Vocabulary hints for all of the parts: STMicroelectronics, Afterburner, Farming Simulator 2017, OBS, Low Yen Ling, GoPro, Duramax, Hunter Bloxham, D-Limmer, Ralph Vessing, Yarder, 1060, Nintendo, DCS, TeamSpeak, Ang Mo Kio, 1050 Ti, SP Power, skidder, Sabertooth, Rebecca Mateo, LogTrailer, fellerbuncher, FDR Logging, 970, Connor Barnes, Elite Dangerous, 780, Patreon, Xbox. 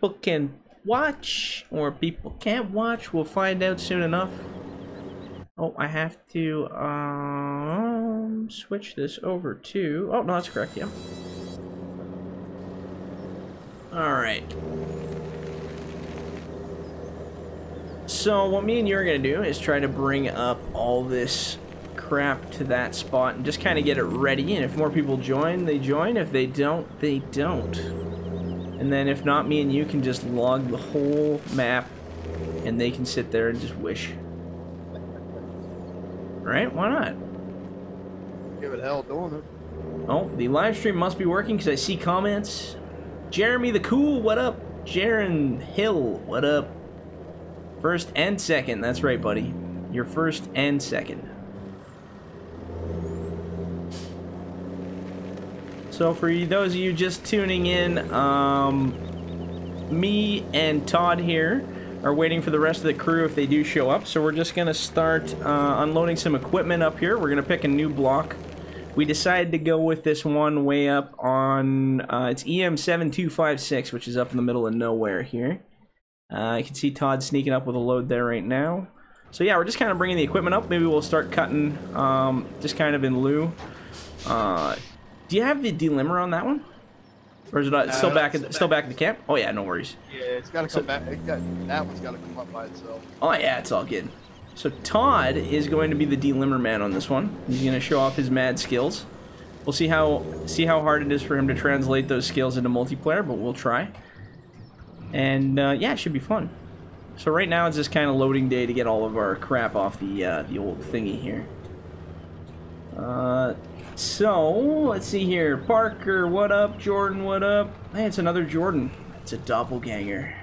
people can watch or people can't watch. We'll find out soon enough. Oh, I have to switch this over to... Oh, no, that's correct, yeah. Alright. So what me and you are going to do is try to bring up all this crap to that spot and just kind of get it ready, and if more people join, they join. If they don't, they don't. And then if not, me and you can just log the whole map and they can sit there and just wish. Right? Why not? Give it hell doing it. Oh, the live stream must be working because I see comments. Jeremy the Cool, what up? Jaron Hill, what up? First and second, that's right, buddy. You're first and second. So for those of you just tuning in, me and Todd here are waiting for the rest of the crew if they do show up. So we're just going to start unloading some equipment up here. We're going to pick a new block. We decided to go with this one way up on, it's EM7256, which is up in the middle of nowhere here. You can see Todd sneaking up with a load there right now. So yeah, we're just kind of bringing the equipment up. Maybe we'll start cutting just kind of in lieu. Do you have the D-Limmer on that one? Or is it still back in the camp? Oh yeah, no worries. Yeah, it's gotta come back. That one's gotta come up by itself. Oh yeah, it's all good. So Todd is going to be the D-Limmer man on this one. He's gonna show off his mad skills. We'll see how hard it is for him to translate those skills into multiplayer, but we'll try. And yeah, it should be fun. So right now it's just kind of loading day to get all of our crap off the old thingy here. So let's see here. Parker, what up? Jordan, what up? Hey, it's another Jordan. It's a doppelganger.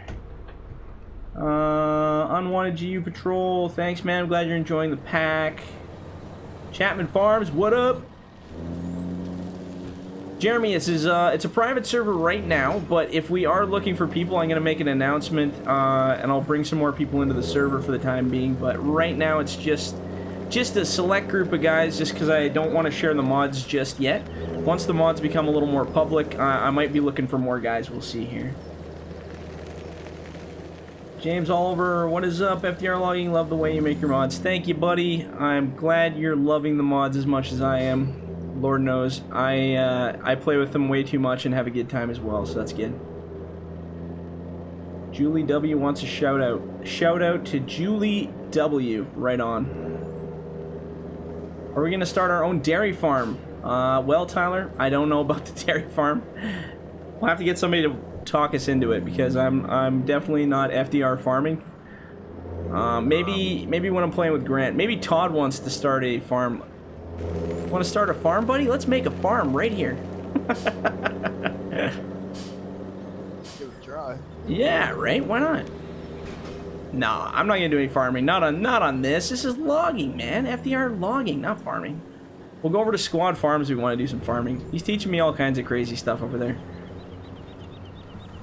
Unwanted GU Patrol. Thanks, man. I'm glad you're enjoying the pack. Chapman Farms, what up? Jeremy, this is it's a private server right now, but if we are looking for people, I'm gonna make an announcement, and I'll bring some more people into the server for the time being. But right now, it's just a select group of guys, just because I don't want to share the mods just yet. Once the mods become a little more public, I might be looking for more guys. We'll see here. James Oliver, what is up? FDR Logging, love the way you make your mods. Thank you, buddy. I'm glad you're loving the mods as much as I am. Lord knows, I play with them way too much and have a good time as well, so that's good. Julie W wants a shout out. Shout out to Julie W. Right on. Are we gonna start our own dairy farm? Well, Tyler, I don't know about the dairy farm. We'll have to get somebody to talk us into it because I'm definitely not FDR farming. Maybe when I'm playing with Grant, maybe Todd wants to start a farm. Want to start a farm, buddy? Let's make a farm right here. Give it a try. Yeah, right? Why not? Nah, I'm not gonna do any farming. Not on this. This is logging, man. FDR logging, not farming. We'll go over to Squad Farms if we want to do some farming. He's teaching me all kinds of crazy stuff over there.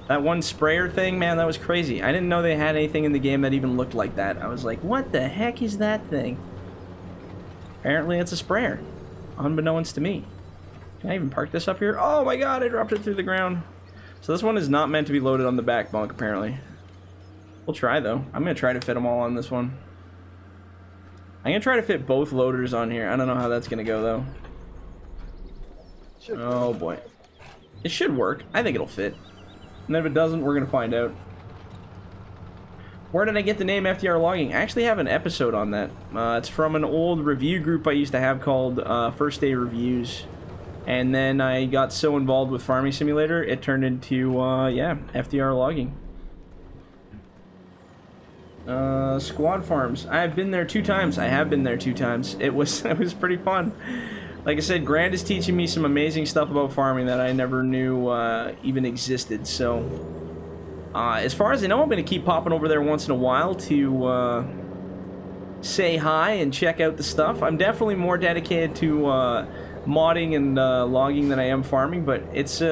That one sprayer thing, man, that was crazy. I didn't know they had anything in the game that even looked like that. I was like, what the heck is that thing? Apparently it's a sprayer, unbeknownst to me. Can I even park this up here? Oh my god, I dropped it through the ground. So this one is not meant to be loaded on the back bunk, apparently. We'll try, though. I'm going to try to fit them all on this one. I'm going to try to fit both loaders on here. I don't know how that's going to go, though. Oh, boy. It should work. I think it'll fit. And if it doesn't, we're going to find out. Where did I get the name FDR Logging? I actually have an episode on that. It's from an old review group I used to have called First Day Reviews. And then I got so involved with Farming Simulator, it turned into, yeah, FDR Logging. Squad Farms. I've been there 2 times. I have been there 2 times. It was pretty fun. Like I said, Grant is teaching me some amazing stuff about farming that I never knew even existed, so... as far as I know, I'm going to keep popping over there once in a while to say hi and check out the stuff. I'm definitely more dedicated to modding and logging than I am farming, but it's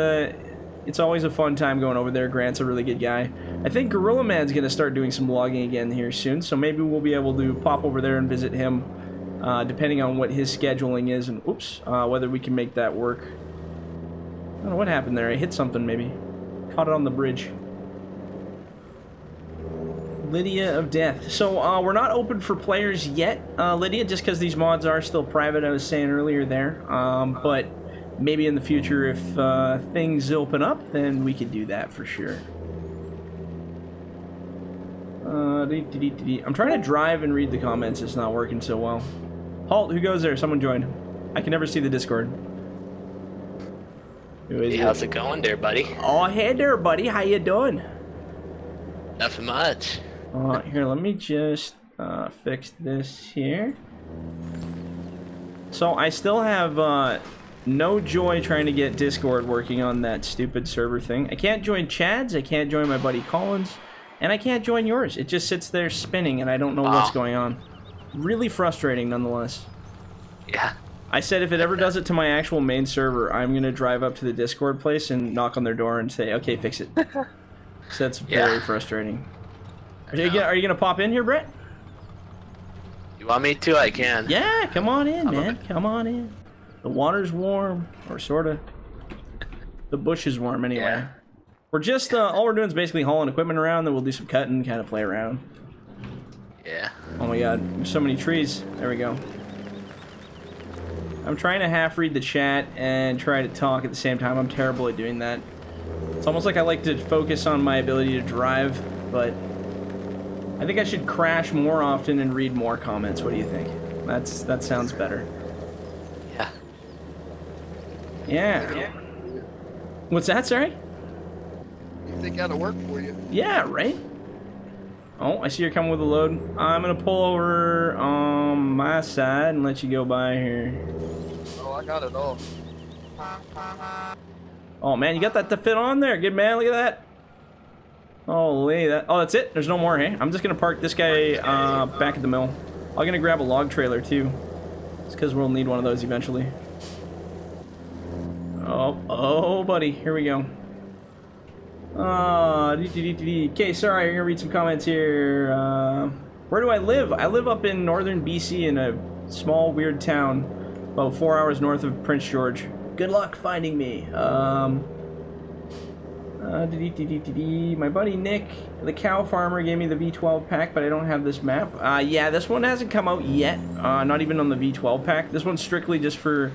always a fun time going over there. Grant's a really good guy. I think Gorilla Man's going to start doing some logging again here soon, so maybe we'll be able to pop over there and visit him, depending on what his scheduling is and whether we can make that work. I don't know what happened there. I hit something, maybe. Caught it on the bridge. Lydia of Death. So we're not open for players yet, Lydia, just because these mods are still private, I was saying earlier there. But maybe in the future, if things open up, then we could do that for sure. I'm trying to drive and read the comments. It's not working so well. Halt, who goes there? Someone joined. I can never see the Discord. Hey, how's it going there, buddy? Oh, hey there, buddy. How you doing? Nothing much. Here, let me just fix this here. So I still have no joy trying to get Discord working on that stupid server thing. I can't join Chad's. I can't join my buddy Collins. And I can't join yours. It just sits there spinning, and I don't know what's going on. Really frustrating, nonetheless. Yeah. I said if it ever does it to my actual main server, I'm going to drive up to the Discord place and knock on their door and say, okay, fix it. So that's very frustrating. Are you going to pop in here, Brett? You want me to? I can. Yeah, come on in, man. Come on in. The water's warm, or sort of. The bush is warm, anyway. Yeah. We're just, all we're doing is basically hauling equipment around, then we'll do some cutting, kind of play around. Yeah. Oh my god, there's so many trees. There we go. I'm trying to half-read the chat and try to talk at the same time. I'm terrible at doing that. It's almost like I like to focus on my ability to drive, but I think I should crash more often and read more comments. What do you think? That sounds better. Yeah. Yeah. What's that, sorry? They gotta work for you. Yeah, right? Oh, I see you're coming with a load. I'm gonna pull over on my side and let you go by here. Oh, I got it all. Oh man, you got that to fit on there. Good man, look at that. Holy, that. Oh, that's it? There's no more, hey? I'm just gonna park this guy back at the mill. I'm gonna grab a log trailer too. It's because we'll need one of those eventually. Oh, buddy, here we go. Okay, sorry, I'm gonna read some comments here. Where do I live? I live up in northern BC in a small weird town about 4 hours north of Prince George. Good luck finding me. My buddy Nick, the cow farmer, gave me the V12 pack, but I don't have this map. Yeah, this one hasn't come out yet. Not even on the V12 pack. This one's strictly just for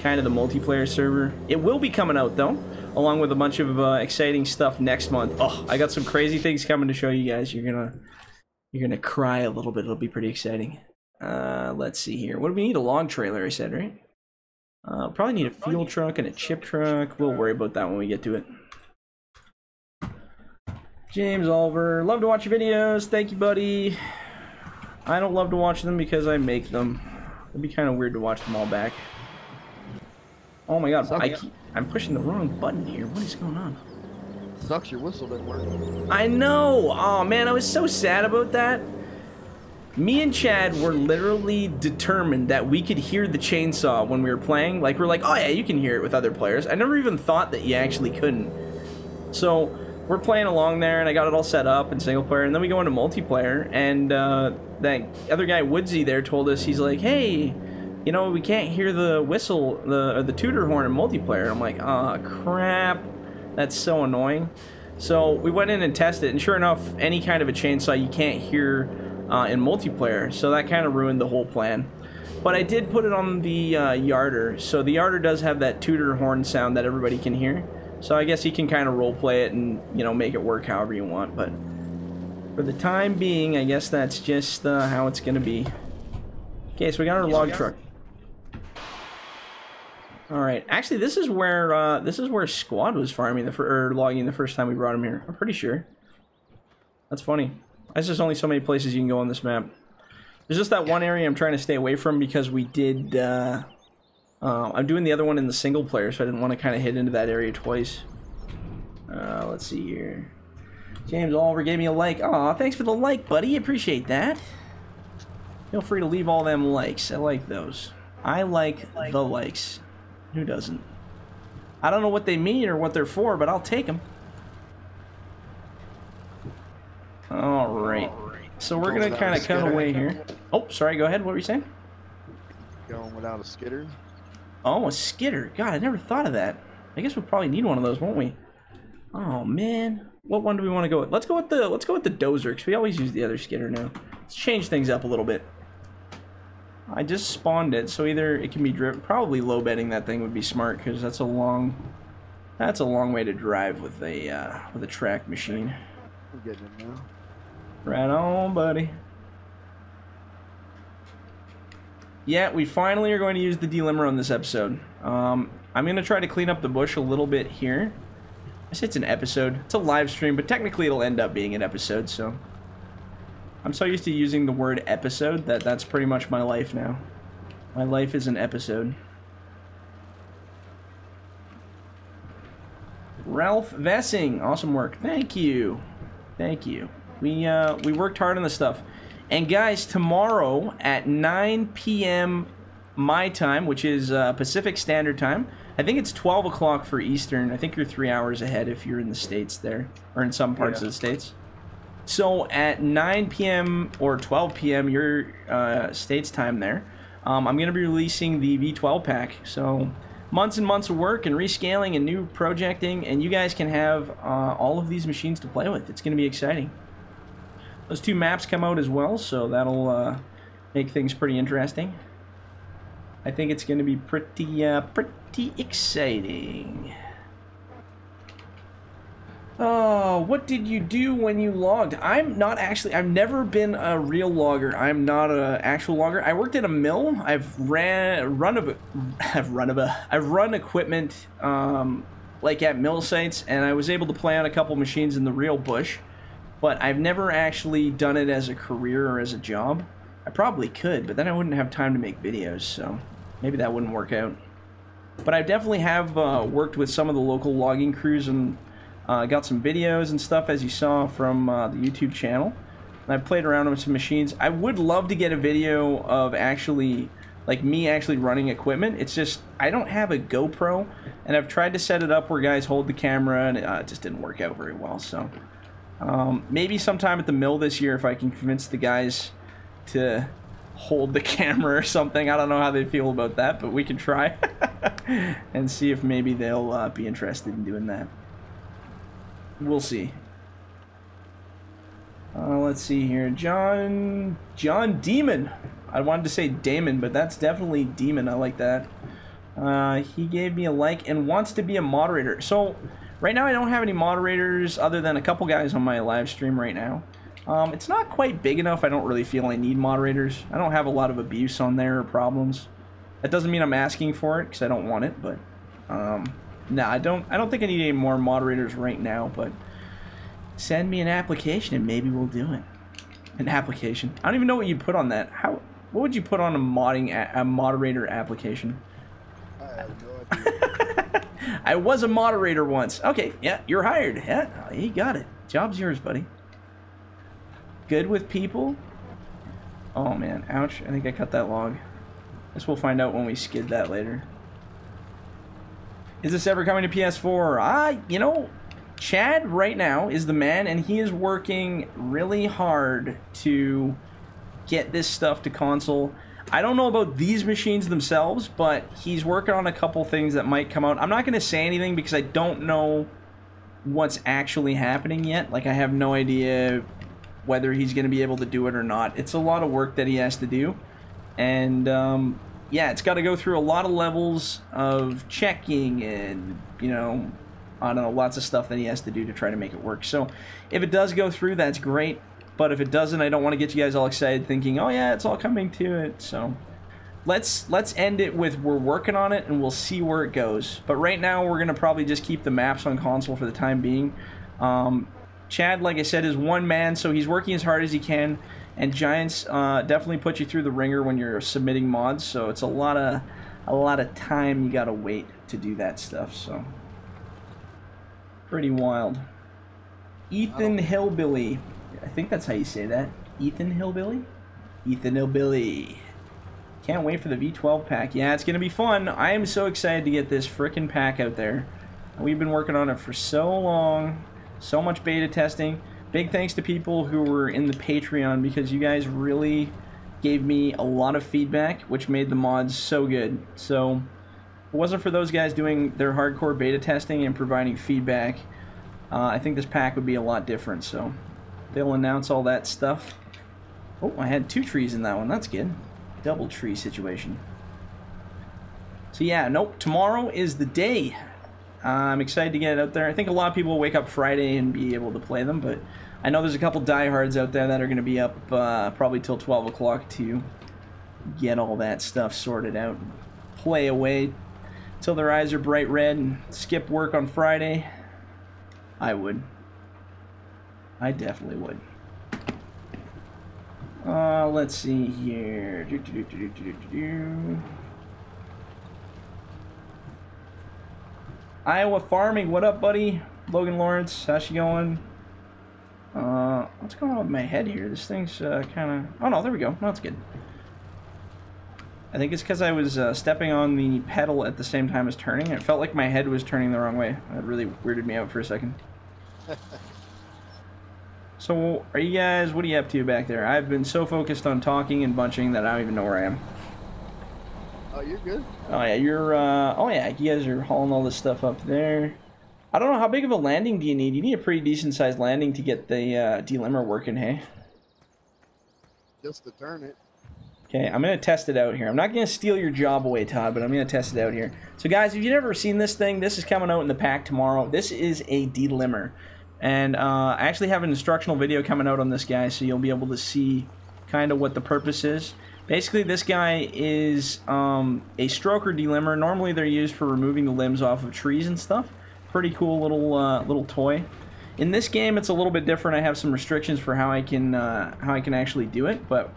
kind of the multiplayer server. It will be coming out though, along with a bunch of exciting stuff next month. Oh, I got some crazy things coming to show you guys. You're gonna cry a little bit. It'll be pretty exciting. Let's see here. What do we need? A log trailer, I said, right? Probably need a fuel truck and a chip truck. We'll worry about that when we get to it. James Oliver, love to watch your videos. Thank you, buddy. I don't love to watch them because I make them. It'd be kind of weird to watch them all back. Oh my god, I'm pushing the wrong button here. What is going on? Sucks, your whistle didn't work. I know! Oh man, I was so sad about that. Me and Chad were literally determined that we could hear the chainsaw when we were playing. Like, we're like, oh yeah, you can hear it with other players. I never even thought that you actually couldn't. So, we're playing along there, and I got it all set up in single player, and then we go into multiplayer, and that other guy, Woodsy, there told us, he's like, hey, you know, we can't hear the whistle, or the Tudor horn in multiplayer. I'm like, ah, crap. That's so annoying. So we went in and tested, and sure enough, any kind of a chainsaw you can't hear in multiplayer. So that kind of ruined the whole plan. But I did put it on the Yarder. So the Yarder does have that Tudor horn sound that everybody can hear. So I guess you can kind of roleplay it and, you know, make it work however you want. But for the time being, I guess that's just how it's going to be. Okay, so we got our log truck. All right. Actually, this is where Squad was farming or logging the first time we brought him here. I'm pretty sure. That's funny. There's just only so many places you can go on this map. There's just that one area I'm trying to stay away from because we did. I'm doing the other one in the single player, so I didn't want to kind of hit into that area twice. Let's see here. James Oliver gave me a like. Aw, thanks for the like, buddy. Appreciate that. Feel free to leave all them likes. I like those. I like the likes. Who doesn't? I don't know what they mean or what they're for, but I'll take them. Alright. So we're going to kind of cut away here. Oh, sorry. Go ahead. What were you saying? Going without a skidder. Oh, a skidder. God, I never thought of that. I guess we'll probably need one of those, won't we? Oh, man. What one do we want to go with? Let's go with the dozer, because we always use the other skidder now. Let's change things up a little bit. I just spawned it, so either it can be driven. Probably low bedding that thing would be smart, because that's a long way to drive with a track machine. We're getting it now. Right on, buddy. Yeah, we finally are going to use the D-Limmer on this episode. I'm going to try to clean up the bush a little bit here. I say it's an episode. It's a live stream, but technically it'll end up being an episode, so... I'm so used to using the word episode that that's pretty much my life now. My life is an episode. Ralph Vessing, awesome work. Thank you. Thank you. We worked hard on this stuff. And guys, tomorrow at 9 p.m. my time, which is Pacific Standard Time, I think it's 12 o'clock for Eastern. I think you're 3 hours ahead if you're in the States there, or in some parts of the States. So at 9 p.m. or 12 p.m. your States time there, I'm going to be releasing the V12 pack. So months and months of work and rescaling and new projecting, and you guys can have all of these machines to play with. It's going to be exciting. Those two maps come out as well, so that'll make things pretty interesting. I think it's going to be pretty, pretty exciting. Oh, what did you do when you logged? I'm not actually, I've never been a real logger. I'm not an actual logger. I worked at a mill. I've run equipment like at mill sites, and I was able to play on a couple machines in the real bush. But I've never actually done it as a career or as a job. I probably could, but then I wouldn't have time to make videos, so maybe that wouldn't work out. But I definitely have worked with some of the local logging crews and got some videos and stuff, as you saw from the YouTube channel. And I've played around with some machines. I would love to get a video of actually, like, me actually running equipment. It's just, I don't have a GoPro, and I've tried to set it up where guys hold the camera, and it just didn't work out very well, so... maybe sometime at the mill this year if I can convince the guys to hold the camera or something. I don't know how they feel about that, but we can try and see if maybe they'll be interested in doing that. We'll see. Let's see here. John Demon. I wanted to say Damon, but that's definitely Demon. I like that. He gave me a like and wants to be a moderator. So... right now I don't have any moderators other than a couple guys on my live stream right now. It's not quite big enough. I don't really feel I need moderators. I don't have a lot of abuse on there or problems. That doesn't mean I'm asking for it, because I don't want it, but nah, I don't think I need any more moderators right now, but send me an application and maybe we'll do it. An application. I don't even know what you'd put on that. How, what would you put on a moderator application? I have no idea. I was a moderator once. Okay, yeah, you're hired. Yeah, you got it. Job's yours, buddy. Good with people. Oh, man. Ouch. I think I cut that log. Guess we'll find out when we skid that later. Is this ever coming to PS4? You know, Chad right now is the man, and he is working really hard to get this stuff to console. I don't know about these machines themselves, but he's working on a couple things that might come out. I'm not going to say anything because I don't know what's actually happening yet. Like, I have no idea whether he's going to be able to do it or not. It's a lot of work that he has to do. And, yeah, it's got to go through a lot of levels of checking and, you know, I don't know, lots of stuff that he has to do to try to make it work. So if it does go through, that's great. But if it doesn't, I don't want to get you guys all excited thinking, oh yeah, it's all coming to it. So let's end it with we're working on it and we'll see where it goes. But right now we're going to probably just keep the maps on console for the time being. Chad, like I said, is one man, so he's working as hard as he can. And Giants definitely put you through the ringer when you're submitting mods. So it's a lot of time you got to wait to do that stuff. So pretty wild. Ethan Hillbilly. I think that's how you say that. Ethan Hillbilly? Ethan Hillbilly. Can't wait for the V12 pack. Yeah, it's going to be fun. I am so excited to get this frickin' pack out there. We've been working on it for so long. So much beta testing. Big thanks to people who were in the Patreon, because you guys really gave me a lot of feedback, which made the mods so good. So, if it wasn't for those guys doing their hardcore beta testing and providing feedback, I think this pack would be a lot different, so they'll announce all that stuff. Oh, I had two trees in that one. That's good. Double tree situation. So yeah, nope, tomorrow is the day. I'm excited to get it out there. I think a lot of people will wake up Friday and be able to play them, but I know there's a couple diehards out there that are going to be up probably till 12 o'clock to get all that stuff sorted out. Play away till their eyes are bright red and skip work on Friday. I would. I definitely would. Let's see here. Iowa Farming, what up, buddy? Logan Lawrence, how's she going? What's going on with my head here? This thing's kind of... Oh, no, there we go. No, it's good. I think it's because I was stepping on the pedal at the same time as turning. It felt like my head was turning the wrong way. That really weirded me out for a second. So, are you guys... What are you up to back there? I've been so focused on talking and bunching that I don't even know where I am. Oh, you're good. Oh, yeah, you're... oh, yeah, you guys are hauling all this stuff up there. I don't know, how big of a landing do you need? You need a pretty decent-sized landing to get the D-Limmer working, hey? Just to turn it. Okay, I'm going to test it out here. I'm not going to steal your job away, Todd, but I'm going to test it out here. So, guys, if you've never seen this thing, this is coming out in the pack tomorrow. This is a D-Limmer. And I actually have an instructional video coming out on this guy, so you'll be able to see kind of what the purpose is. Basically, this guy is a stroker D-Limmer. Normally, they're used for removing the limbs off of trees and stuff. Pretty cool little little toy. In this game, it's a little bit different. I have some restrictions for how I can actually do it, but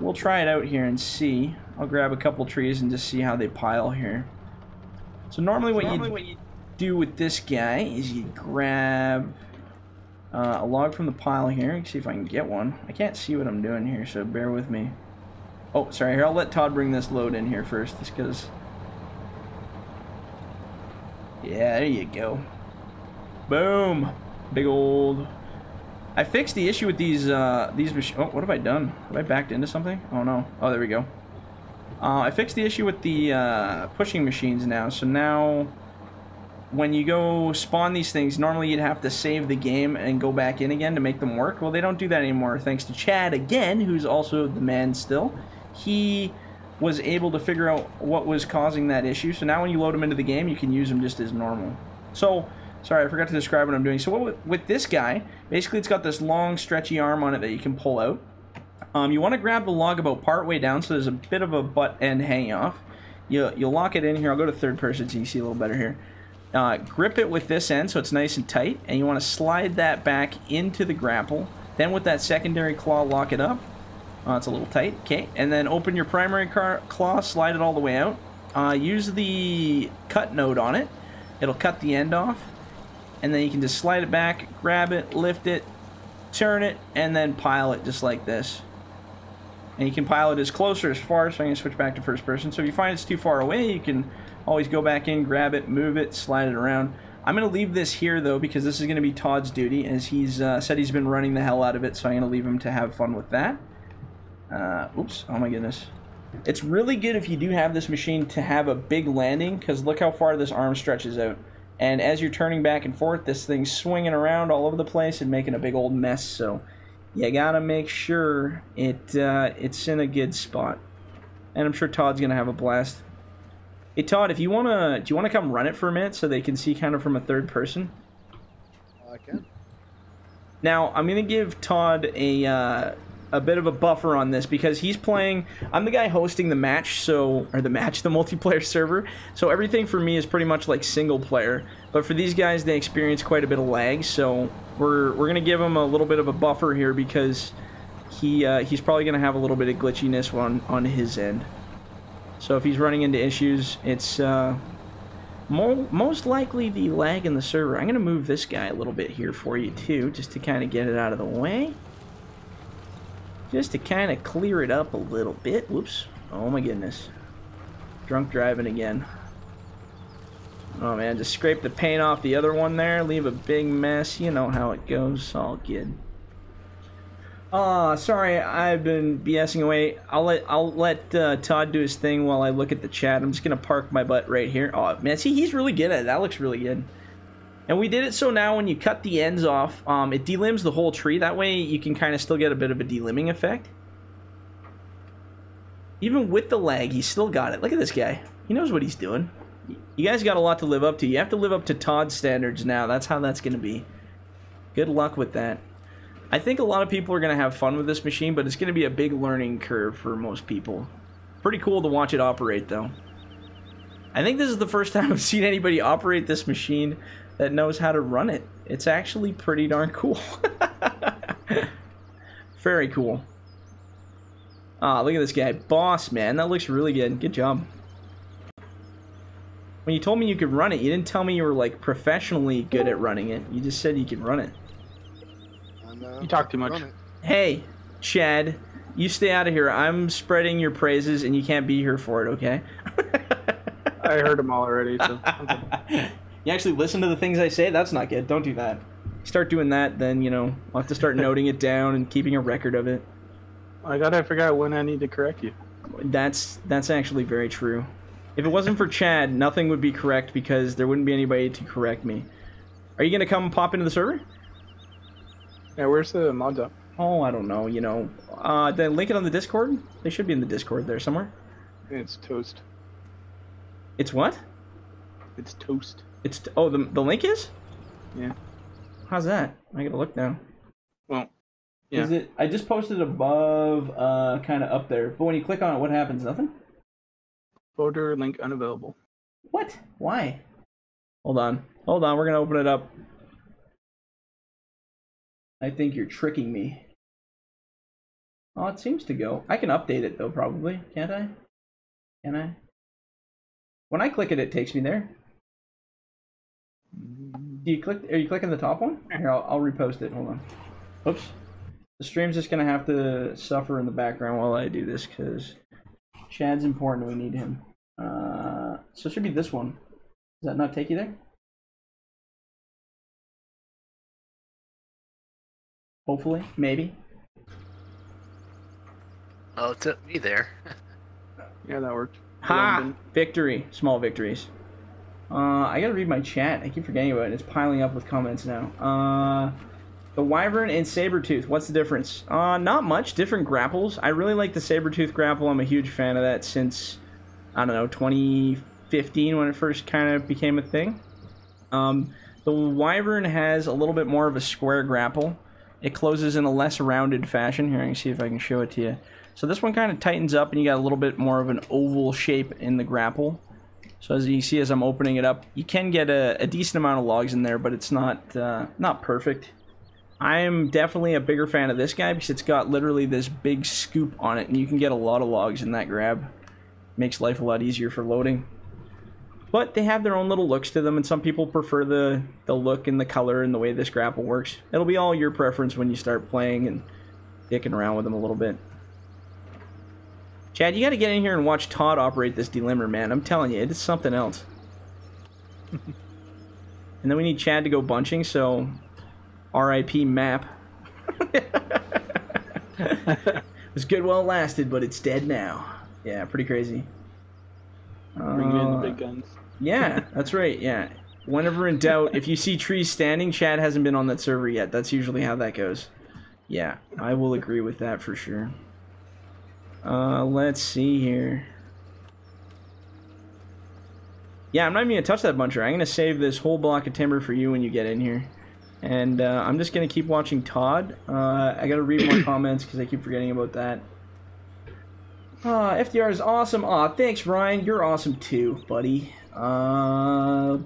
we'll try it out here and see. I'll grab a couple trees and just see how they pile here. So normally what you do with this guy is you grab a log from the pile here. Let's see if I can get one. I can't see what I'm doing here, so bear with me. Oh, sorry. Here, I'll let Todd bring this load in here first, just because. Yeah, there you go. Boom. Big old... I fixed the issue with these machines. Oh, what have I done? Have I backed into something? Oh, no. Oh, there we go. I fixed the issue with the pushing machines now. So now when you go spawn these things, normally you'd have to save the game and go back in again to make them work. Well, they don't do that anymore, thanks to Chad again, who's also the man still. He was able to figure out what was causing that issue. So now when you load them into the game, you can use them just as normal. So, sorry, I forgot to describe what I'm doing. So with this guy, basically it's got this long, stretchy arm on it that you can pull out. You want to grab the log about partway down, so there's a bit of a butt end hanging off. You'll lock it in here. I'll go to third person so you can see a little better here. Grip it with this end so it's nice and tight, and you want to slide that back into the grapple. Then with that secondary claw, lock it up. It's a little tight, okay. And then open your primary claw, slide it all the way out. Use the cut node on it. It'll cut the end off. And then you can just slide it back, grab it, lift it, turn it, and then pile it just like this. And you can pile it as close or as far, so I'm going to switch back to first person. So if you find it's too far away, you can always go back in, grab it, move it, slide it around. I'm going to leave this here, though, because this is going to be Todd's duty, as he's said he's been running the hell out of it, so I'm going to leave him to have fun with that. Oops, oh my goodness. It's really good if you do have this machine to have a big landing, because look how far this arm stretches out. And as you're turning back and forth, this thing's swinging around all over the place and making a big old mess, so you gotta make sure it's in a good spot. And I'm sure Todd's gonna have a blast. Hey Todd, if you wanna, do you wanna come run it for a minute so they can see kind of from a third person? I can. Now, I'm gonna give Todd a bit of a buffer on this, because he's playing, I'm the guy hosting the match, so, or the match, the multiplayer server, so everything for me is pretty much like single player, but for these guys, they experience quite a bit of lag, so we're gonna give him a little bit of a buffer here, because he's probably gonna have a little bit of glitchiness on his end. So if he's running into issues, it's most likely the lag in the server. I'm gonna move this guy a little bit here for you too, just to kind of get it out of the way. Just to kind of clear it up a little bit. Whoops. Oh my goodness. Drunk driving again. Oh man, just scrape the paint off the other one there. Leave a big mess. You know how it goes. All good. Sorry, I've been BSing away. I'll let Todd do his thing while I look at the chat. I'm just going to park my butt right here. Oh man, see, he's really good at it. That looks really good. And we did it so now when you cut the ends off, it delimbs the whole tree. That way you can kind of still get a bit of a delimbing effect. Even with the lag, he still got it. Look at this guy. He knows what he's doing. You guys got a lot to live up to. You have to live up to Todd's standards now. That's how that's going to be. Good luck with that. I think a lot of people are going to have fun with this machine, but it's going to be a big learning curve for most people. Pretty cool to watch it operate, though. I think this is the first time I've seen anybody operate this machine that knows how to run it. It's actually pretty darn cool. Very cool. Ah, look at this guy. Boss, man. That looks really good. Good job. When you told me you could run it, you didn't tell me you were, like, professionally good at running it. You just said you could run it. You talk too much. Hey, Chad, you stay out of here. I'm spreading your praises, and you can't be here for it, okay? I heard them all already. So. You actually listen to the things I say? That's not good. Don't do that. Start doing that, then, you know, I'll have to start noting it down and keeping a record of it. I gotta figure out when I need to correct you. That's actually very true. If it wasn't for Chad, nothing would be correct because there wouldn't be anybody to correct me. Are you going to come pop into the server? Yeah, where's the mods up? Oh, I don't know, you know. Did I link it on the Discord? They should be in the Discord there somewhere. It's toast. It's what? It's toast. It's oh, the link is? Yeah. How's that? I gotta look now. Well, yeah. Is it, I just posted above, kind of up there. But when you click on it, what happens? Nothing? Folder link unavailable. What? Why? Hold on. Hold on. We're going to open it up. I think you're tricking me. Oh, it seems to go. I can update it, though, probably. Can't I? Can I? When I click it, it takes me there. Do you click? Are you clicking the top one? Here, I'll repost it. Hold on. Oops. The stream's just going to have to suffer in the background while I do this, because... Chad's important. We need him. So it should be this one. Does that not take you there? Hopefully. Maybe. Oh, it took me there. Yeah, that worked. Ha! London. Victory. Small victories. I gotta read my chat. I keep forgetting about it. It's piling up with comments now. The Wyvern and Sabertooth, what's the difference? Not much. Different grapples. I really like the Sabertooth grapple. I'm a huge fan of that since, I don't know, 2015 when it first kind of became a thing. The Wyvern has a little bit more of a square grapple. It closes in a less rounded fashion. Here, I can see if I can show it to you. So this one kind of tightens up and you got a little bit more of an oval shape in the grapple. So as you see, as I'm opening it up, you can get a decent amount of logs in there, but it's not, not perfect. I'm definitely a bigger fan of this guy because it's got literally this big scoop on it and you can get a lot of logs in that grab. Makes life a lot easier for loading. But they have their own little looks to them and some people prefer the look and the color and the way this grapple works. It'll be all your preference when you start playing and dicking around with them a little bit. Chad, you gotta get in here and watch Todd operate this D-Limmer, man. I'm telling you, it is something else. And then we need Chad to go bunching, so... R.I.P. map. This good while it lasted, but it's dead now. Yeah, pretty crazy. Bring in the big guns. Yeah, that's right, yeah. Whenever in doubt, if you see trees standing, Chad hasn't been on that server yet. That's usually how that goes. Yeah, I will agree with that for sure. Let's see here. Yeah, I'm not even going to touch that buncher. I'm going to save this whole block of timber for you when you get in here. And I'm just going to keep watching Todd. I got to read more comments because I keep forgetting about that. FDR is awesome. Aw, thanks, Ryan. You're awesome too, buddy.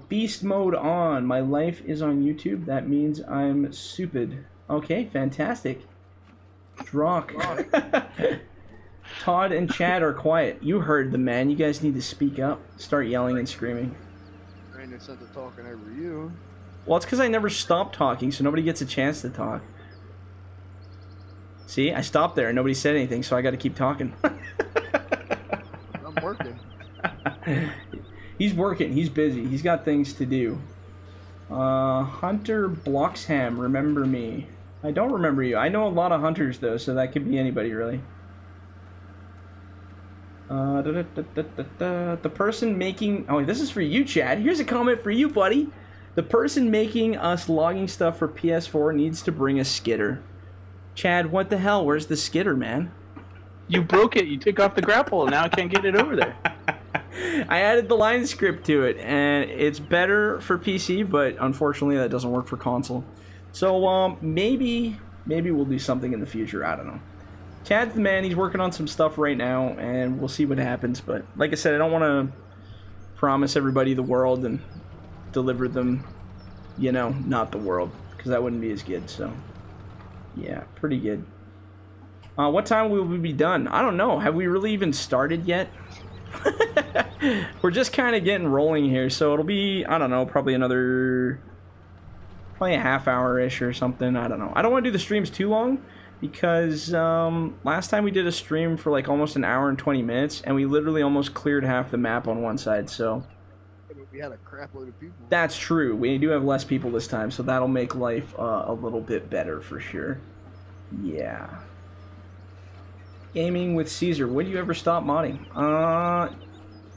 Beast mode on. My life is on YouTube. That means I'm stupid. Okay, fantastic. Drock. Todd and Chad are quiet. You heard the man. You guys need to speak up. Start yelling and screaming. Brandon said to talking over you. Well, it's because I never stopped talking, so nobody gets a chance to talk. See, I stopped there and nobody said anything, so I got to keep talking. I'm working. He's working. He's busy. He's got things to do. Hunter Bloxham, remember me. I don't remember you. I know a lot of hunters, though, so that could be anybody, really. The person making... Oh, this is for you, Chad. Here's a comment for you, buddy. The person making us logging stuff for PS4 needs to bring a skidder. Chad, what the hell? Where's the skidder, man? You broke it. You took off the grapple, and now I can't get it over there. I added the line script to it, and it's better for PC, but unfortunately that doesn't work for console. So maybe we'll do something in the future. I don't know. Chad's the man. He's working on some stuff right now, and we'll see what happens. But like I said, I don't want to promise everybody the world and deliver them, you know, not the world, because that wouldn't be as good. So yeah, pretty good. What time will we be done? I don't know. Have we really even started yet? We're just kind of getting rolling here, so it'll be, I don't know, probably another, probably a half hour-ish or something. I don't know. I don't want to do the streams too long, because last time we did a stream for like almost an hour and 20 minutes, and we literally almost cleared half the map on one side, so. We had a crap load of people. That's true. We do have less people this time, so that'll make life a little bit better for sure. Yeah. Gaming with Caesar. Would you ever stop modding? I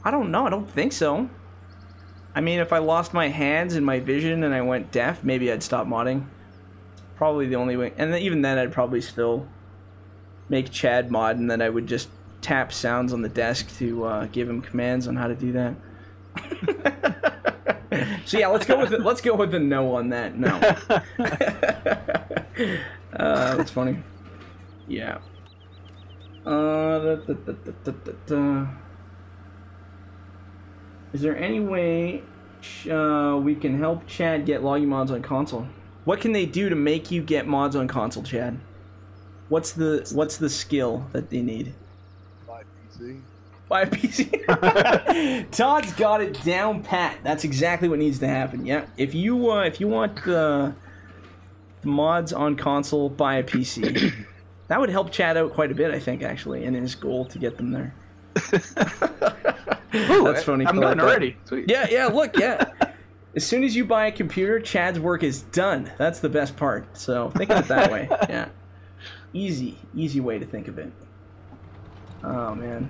don't know. I don't think so. I mean, if I lost my hands and my vision and I went deaf, maybe I'd stop modding. Probably the only way. And even then, I'd probably still make Chad mod, and then I would just tap sounds on the desk to give him commands on how to do that. So yeah, let's go with the no on that. No. That's funny. Yeah. Is there any way we can help Chad get logging mods on console? What can they do to make you get mods on console, Chad? What's the skill that they need? Buy PC. Buy PC. Todd's got it down pat. That's exactly what needs to happen. Yeah. If you want the mods on console, buy a PC. That would help Chad out quite a bit, I think, actually, in his goal to get them there. Ooh, that's funny. I'm done already. Sweet. Yeah, yeah, look, yeah. As soon as you buy a computer, Chad's work is done. That's the best part. So think of it that way. Yeah. Easy, easy way to think of it. Oh, man.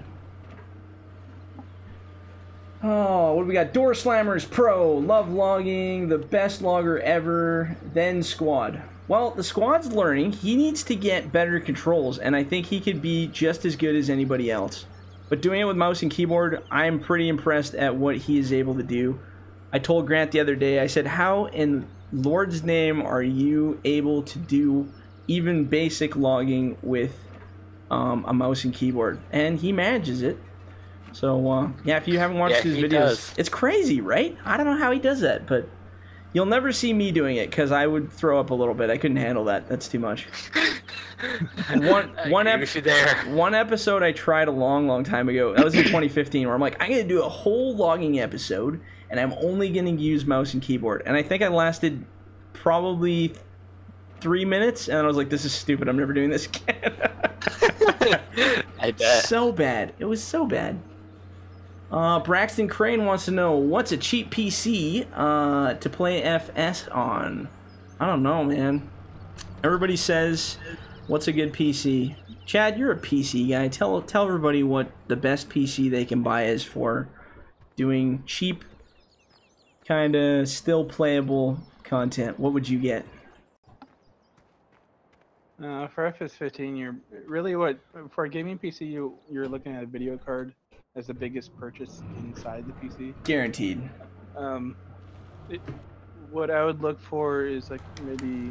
Oh, what do we got? Door Slammers Pro, love logging, the best logger ever, then squad. Well, the squad's learning. He needs to get better controls, and I think he could be just as good as anybody else. But doing it with mouse and keyboard, I'm pretty impressed at what he is able to do. I told Grant the other day, I said, how in Lord's name are you able to do even basic logging with a mouse and keyboard? And he manages it. So, yeah, if you haven't watched his videos, it's crazy, right? I don't know how he does that, but... You'll never see me doing it, because I would throw up a little bit. I couldn't handle that. That's too much. One episode I tried a long time ago. That was in 2015, where I'm like, I'm going to do a whole logging episode, and I'm only going to use mouse and keyboard. And I think I lasted probably 3 minutes, and I was like, this is stupid. I'm never doing this again. I bet. So bad. It was so bad. Braxton Crane wants to know, what's a cheap PC to play FS on? I don't know, man. Everybody says, what's a good PC? Chad, you're a PC guy. Tell everybody what the best PC they can buy is for doing cheap, kind of still playable content. What would you get? For FS15, you're really for a gaming PC, you're looking at a video card as the biggest purchase inside the PC. Guaranteed. What I would look for is like maybe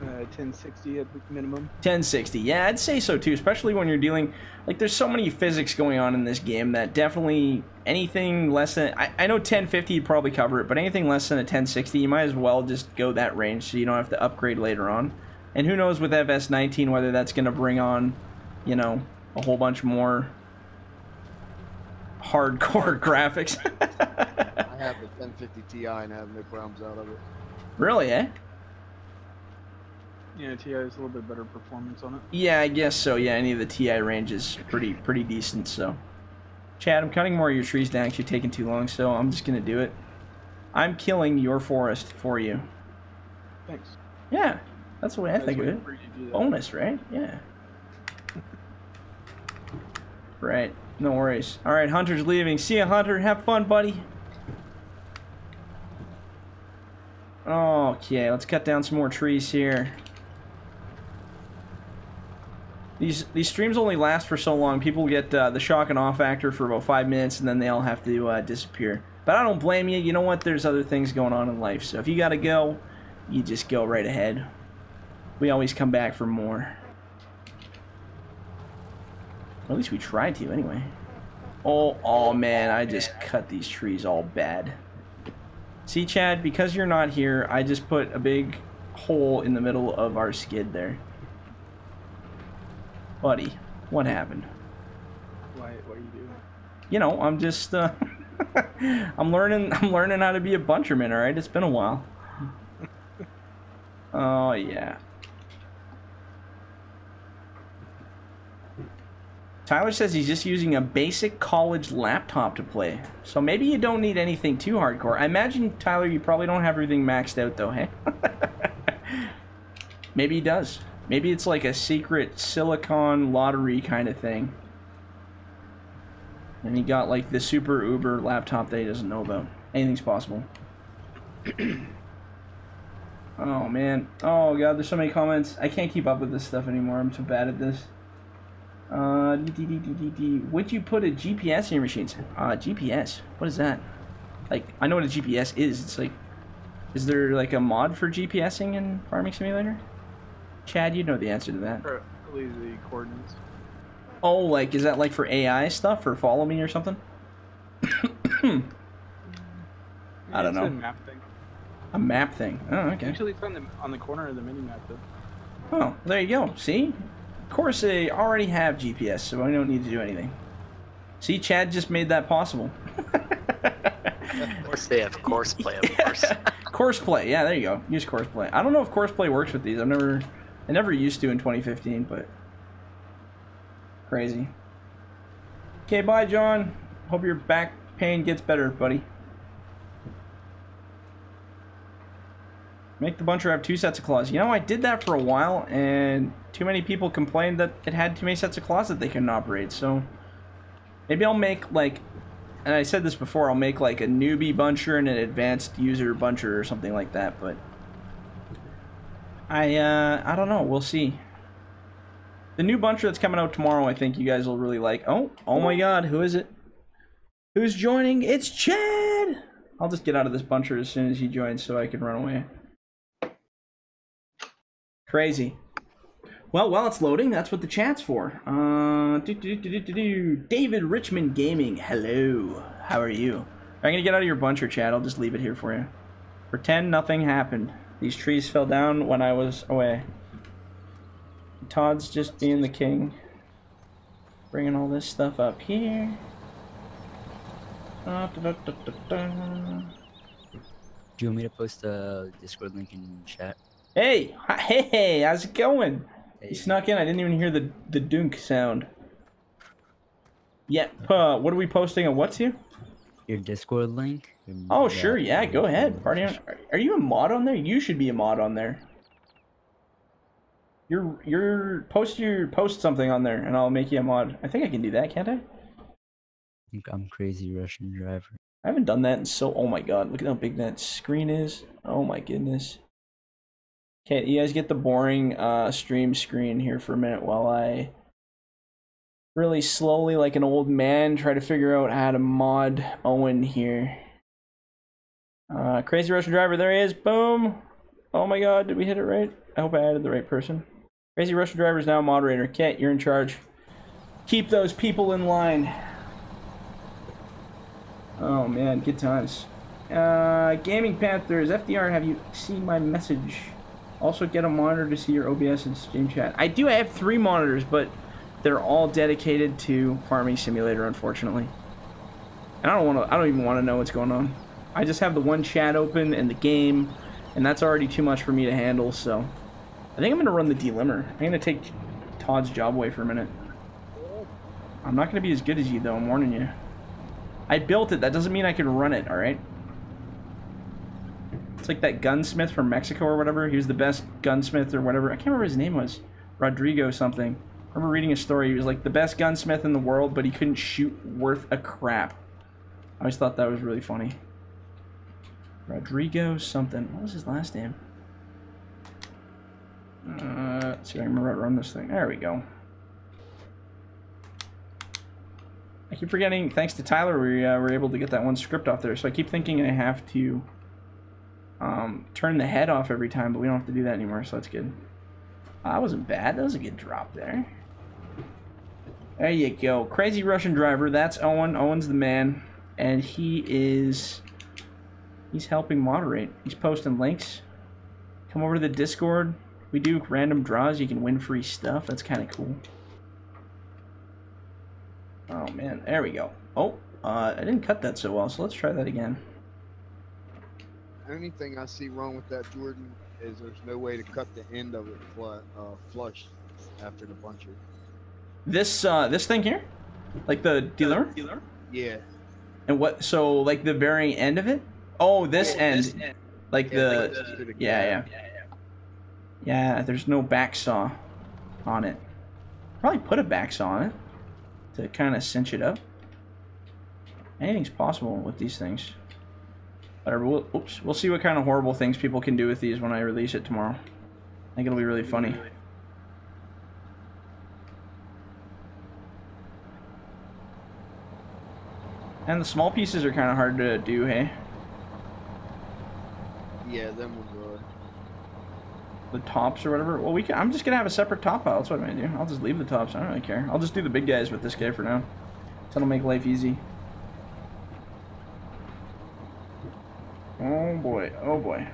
1060 at the minimum. 1060, yeah, I'd say so too, especially when you're dealing, like there's so many physics going on in this game that definitely anything less than, I know 1050 you'd probably cover it, but anything less than a 1060, you might as well just go that range so you don't have to upgrade later on. And who knows with FS19 whether that's gonna bring on, you know, a whole bunch more hardcore graphics. I have the 1050 Ti and I have no problems out of it. Really, eh? Yeah, Ti has a little bit better performance on it. Yeah, I guess so. Yeah, any of the Ti range is pretty decent. So, Chad, I'm cutting more of your trees down because you're taking too long. So I'm just gonna do it. I'm killing your forest for you. Thanks. Yeah, that's the way I think of it. Bonus, right? Yeah. Right. No worries. All right, Hunter's leaving. See ya, Hunter. Have fun, buddy. Okay, let's cut down some more trees here. These streams only last for so long. People get the shock and awe factor for about 5 minutes, and then they all have to disappear. But I don't blame you. You know what? There's other things going on in life. So if you gotta go, you just go right ahead. We always come back for more. Or at least we tried to, anyway. Oh man, I just cut these trees all bad. See, Chad, because you're not here, I just put a big hole in the middle of our skid there. Buddy, what happened? Why, what are you doing? You know, I'm just I'm learning how to be a buncherman, alright? It's been a while. Oh yeah. Tyler says he's just using a basic college laptop to play. So maybe you don't need anything too hardcore. I imagine, Tyler, you probably don't have everything maxed out though, hey? Maybe he does. Maybe it's like a secret silicon lottery kind of thing. And he got like the super uber laptop that he doesn't know about. Anything's possible. Oh man. Oh god, there's so many comments. I can't keep up with this stuff anymore. I'm so bad at this. Would you put a GPS in your machines? GPS? What is that? Like, I know what a GPS is. It's like, is there like a mod for GPSing in Farming Simulator? Chad, you know the answer to that. Probably the coordinates. Oh, like, is that like for AI stuff or follow me or something? Yeah, I don't know. It's a map thing. A map thing. Oh, okay. Usually it's on the corner of the mini map though. Oh, there you go. See? Of course they already have GPS, so I don't need to do anything. See, Chad just made that possible. Of course they have course play, of course. Course play. Yeah, there you go. Use course play. I don't know if course play works with these. I never used to in 2015, but crazy. Okay, bye, John. Hope your back pain gets better, buddy. Make the buncher have 2 sets of claws. You know, I did that for a while, and too many people complained that it had too many sets of claws that they couldn't operate. So maybe I'll make like, and I said this before, I'll make like a newbie buncher and an advanced user buncher or something like that. But I don't know. We'll see. The new buncher that's coming out tomorrow, I think you guys will really like. Oh my God, who is it? Who's joining? It's Chad. I'll just get out of this buncher as soon as he joins, so I can run away. Crazy. Well, while it's loading, that's what the chat's for. David Richmond Gaming, hello. How are you? I'm gonna get out of your buncher, Chad. I'll just leave it here for you. Pretend nothing happened. These trees fell down when I was away. Todd's just being the king. Bringing all this stuff up here. Do you want me to post the Discord link in chat? Hey! Hey! How's it going? Hey. He snuck in. I didn't even hear the dunk sound. Yep. What are we posting on what's here? Your Discord link. Oh, sure. Yeah, go ahead. Party on. Are you a mod on there? You should be a mod on there. You're post something on there, and I'll make you a mod. I think I can do that, can't I? I'm crazy Russian driver. I haven't done that in so. Oh my god! Look at how big that screen is. Oh my goodness. Okay, you guys get the boring stream screen here for a minute while I really slowly, like an old man, try to figure out how to mod Owen here. Crazy Russian Driver, there he is, boom! Oh my god, did we hit it right? I hope I added the right person. Crazy Russian Driver is now a moderator. Kent, you're in charge. Keep those people in line. Oh man, good times. Gaming Panthers, FDR, have you seen my message? Also get a monitor to see your OBS and stream chat. I do have 3 monitors, but they're all dedicated to Farming Simulator, unfortunately. And I don't even want to know what's going on. I just have the one chat open and the game, and that's already too much for me to handle, so. I think I'm gonna run the D-Limmer. I'm gonna take Todd's job away for a minute. I'm not gonna be as good as you though, I'm warning you. I built it, that doesn't mean I can run it, alright? It's like that gunsmith from Mexico or whatever. He was the best gunsmith or whatever. I can't remember his name was. Rodrigo something. I remember reading a story. He was like the best gunsmith in the world, but he couldn't shoot worth a crap. I always thought that was really funny. Rodrigo something. What was his last name? Let's see if I can remember how to run this thing. There we go. I keep forgetting, thanks to Tyler, we were able to get that one script off there. So I keep thinking I have to turn the head off every time, but we don't have to do that anymore, so that's good. That wasn't bad. That was a good drop there. There you go. Crazy Russian driver. That's Owen. Owen's the man. And he is... he's helping moderate. He's posting links. Come over to the Discord. We do random draws. You can win free stuff. That's kind of cool. Oh, man. There we go. Oh, I didn't cut that so well, so let's try that again. The only thing I see wrong with that, Jordan, is there's no way to cut the end of it flush after the buncher. This this thing here? Like the D-Limmer? Yeah. And what, so like the very end of it? Oh, this, this end. Like, yeah, the yeah, there's no back saw on it. Probably put a back saw on it to kind of cinch it up. Anything's possible with these things. Whatever, we'll see what kind of horrible things people can do with these when I release it tomorrow. I think it'll be really funny. And the small pieces are kind of hard to do, hey? Yeah, them will go. The tops or whatever? Well, we can, I'm just going to have a separate top out. That's what I'm going to do. I'll just leave the tops. I don't really care. I'll just do the big guys with this guy for now. That'll make life easy. Oh boy, oh boy.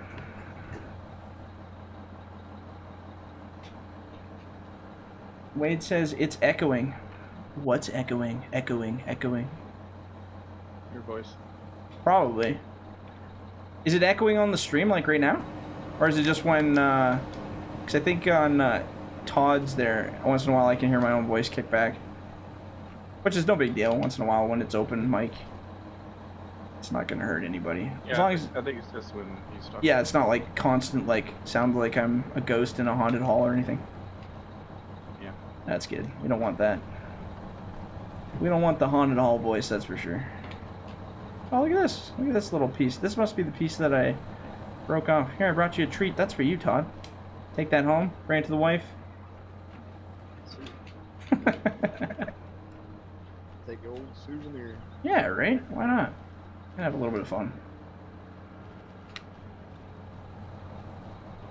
Wade says it's echoing. What's echoing? Echoing. Your voice. Probably. Is it echoing on the stream like right now? Or is it just when, because I think on Todd's there, once in a while I can hear my own voice kick back. Which is no big deal, once in a while when it's open mic. It's not gonna hurt anybody. Yeah, as long as I think it's just when he's talking. Yeah, it's not like constant, like sounds like I'm a ghost in a haunted hall or anything. Yeah. That's good. We don't want that. We don't want the haunted hall voice, that's for sure. Oh, look at this. Look at this little piece. This must be the piece that I broke off. Here, I brought you a treat. That's for you, Todd. Take that home. Bring it to the wife. Take old souvenir. Yeah, right? Why not? Have a little bit of fun.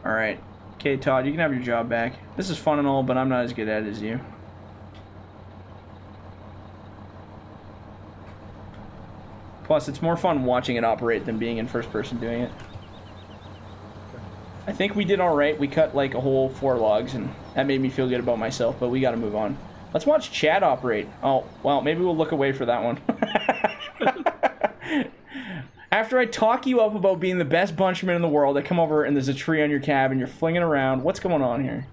Alright. Okay, Todd, you can have your job back. This is fun and all, but I'm not as good at it as you. Plus, it's more fun watching it operate than being in first person doing it. I think we did alright. We cut like a whole 4 logs, and that made me feel good about myself, but we gotta move on. Let's watch Chad operate. Oh, well, maybe we'll look away for that one. After I talk you up about being the best bunchman in the world, I come over and there's a tree on your cab and you're flinging around. What's going on here?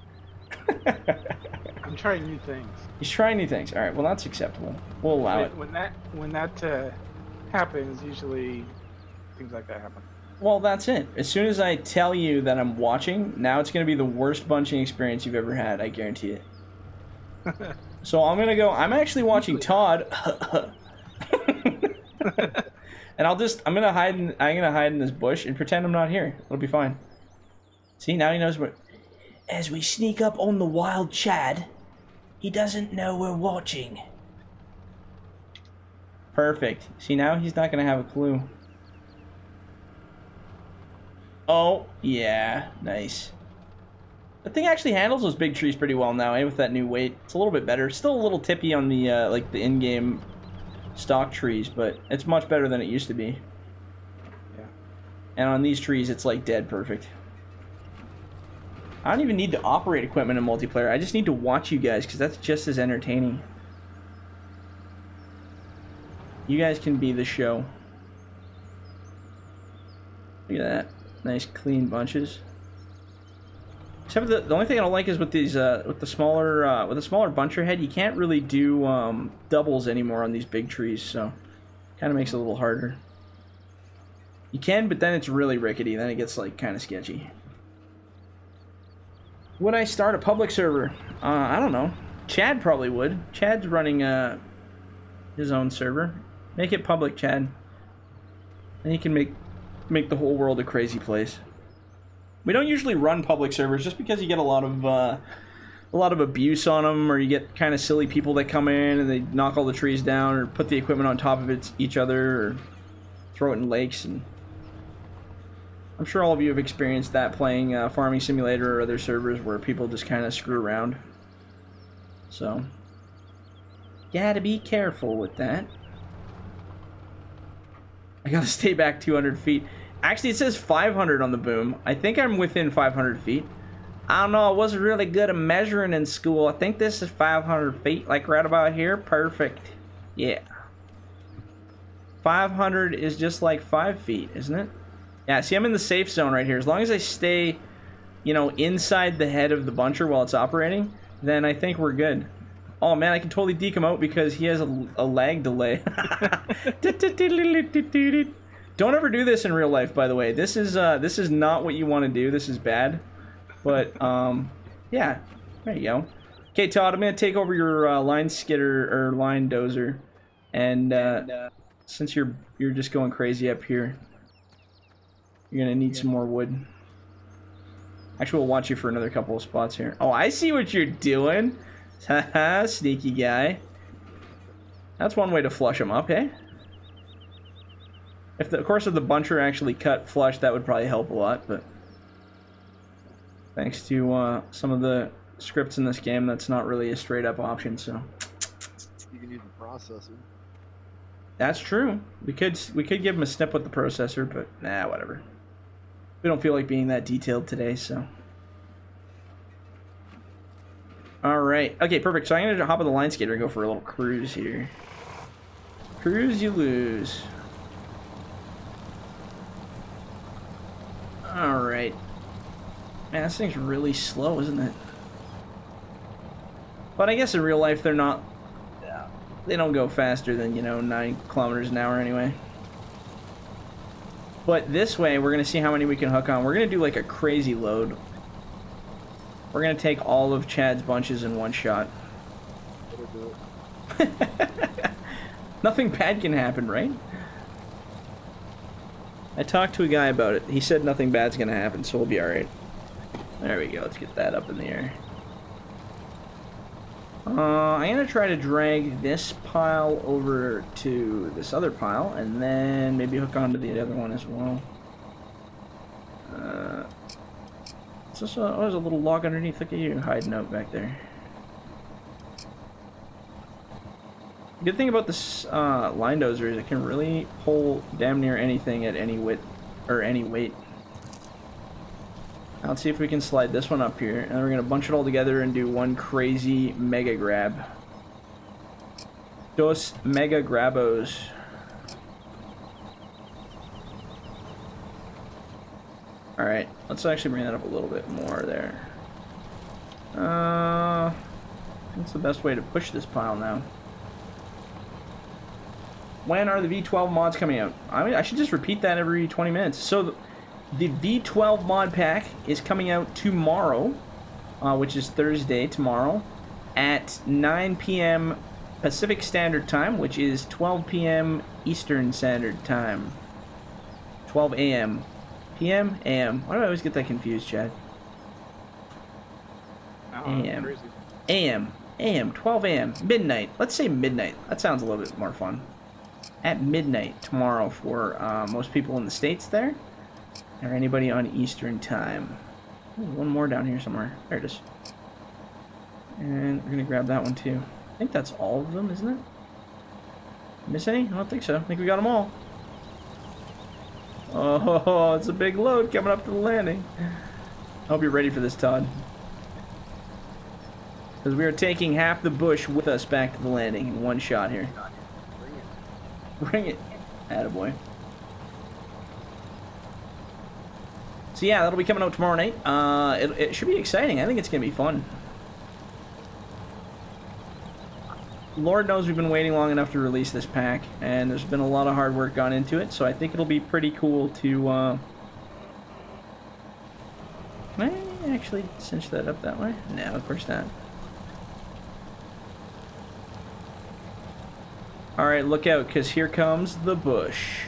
I'm trying new things. He's trying new things. All right, well, that's acceptable. We'll allow it. When that happens, usually things like that happen. Well, that's it. As soon as I tell you that I'm watching, now it's going to be the worst bunching experience you've ever had. I guarantee it. So I'm going to go. I'm actually watching Todd. And I'll just, I'm gonna hide in this bush and pretend I'm not here. It'll be fine. See, now he knows what. As we sneak up on the wild Chad, he doesn't know we're watching. Perfect. See, now he's not gonna have a clue. Oh, yeah, nice. The thing actually handles those big trees pretty well now, eh? With that new weight, it's a little bit better. Still a little tippy on the like the in-game stock trees, but it's much better than it used to be. Yeah. And on these trees, it's like dead perfect. I don't even need to operate equipment in multiplayer. I just need to watch you guys, because that's just as entertaining. You guys can be the show. Look at that. Nice clean bunches. Except for the only thing I don't like is with these, with the smaller buncher head, you can't really do doubles anymore on these big trees, so kind of makes it a little harder. You can, but then it's really rickety. Then it gets like kind of sketchy. Would I start a public server? I don't know. Chad probably would. Chad's running his own server. Make it public, Chad. Then you can make make the whole world a crazy place. We don't usually run public servers just because you get a lot of abuse on them, or you get kind of silly people that come in and they knock all the trees down or put the equipment on top of each other or throw it in lakes. And I'm sure all of you have experienced that playing Farming Simulator or other servers where people just kind of screw around. So, gotta be careful with that. I gotta stay back 200 feet. Actually, it says 500 on the boom. I think I'm within 500 feet. I don't know. I wasn't really good at measuring in school. I think this is 500 feet, like right about here. Perfect. Yeah. 500 is just like 5 feet, isn't it? Yeah, see, I'm in the safe zone right here. As long as I stay, you know, inside the head of the buncher while it's operating, then I think we're good. Oh, man, I can totally deke him out because he has a lag delay. Don't ever do this in real life, by the way. This is not what you want to do. This is bad. But, yeah. There you go. Okay, Todd, I'm going to take over your line skitter, or line dozer. And, since you're just going crazy up here, you're going to need some more wood. Actually, we'll watch you for another couple of spots here. Oh, I see what you're doing. Haha, sneaky guy. That's one way to flush him up, eh? If the, of course, if the buncher actually cut flush, that would probably help a lot, but thanks to some of the scripts in this game, that's not really a straight-up option, so. You can use the processor. That's true. We could give him a snip with the processor, but nah, whatever. We don't feel like being that detailed today, so. Alright. Okay, perfect. So I'm going to hop on the line skater and go for a little cruise here. Cruise you lose. Alright. Man, this thing's really slow, isn't it? But I guess in real life they're not... They don't go faster than, you know, 9 kilometers an hour anyway. But this way, we're going to see how many we can hook on. We're going to do like a crazy load. We're going to take all of Chad's bunches in one shot. Nothing bad can happen, right? I talked to a guy about it. He said nothing bad's going to happen, so we'll be alright. There we go. Let's get that up in the air. I'm going to try to drag this pile over to this other pile, and then maybe hook onto the other one as well. Oh, there's a little log underneath. Look at you hiding out back there. The good thing about this line dozer is it can really pull damn near anything at any width or any weight. Now, let's see if we can slide this one up here, and then we're gonna bunch it all together and do one crazy mega grab. Dos mega grabos. Alright, let's actually bring that up a little bit more there. What's the best way to push this pile now? When are the V12 mods coming out? I mean, I should just repeat that every 20 minutes. So the V12 mod pack is coming out tomorrow, which is Thursday tomorrow, at 9 p.m. Pacific Standard Time, which is 12 p.m. Eastern Standard Time. 12 a.m. PM? AM. Why do I always get that confused, Chad? AM. AM. AM. 12 AM. Midnight. Let's say midnight. That sounds a little bit more fun. At midnight tomorrow for most people in the States there. Or anybody on Eastern Time. Ooh, one more down here somewhere. There it is. And we're going to grab that one too. I think that's all of them, isn't it? Miss any? I don't think so. I think we got them all. Oh, it's a big load coming up to the landing. I hope you're ready for this, Todd. Because we are taking half the bush with us back to the landing in one shot here. Bring it. Attaboy. So yeah, that'll be coming out tomorrow night. It should be exciting. I think it's going to be fun. Lord knows we've been waiting long enough to release this pack, and there's been a lot of hard work gone into it, so I think it'll be pretty cool to, Can I actually cinch that up that way? No, of course not. Alright, look out, because here comes the bush.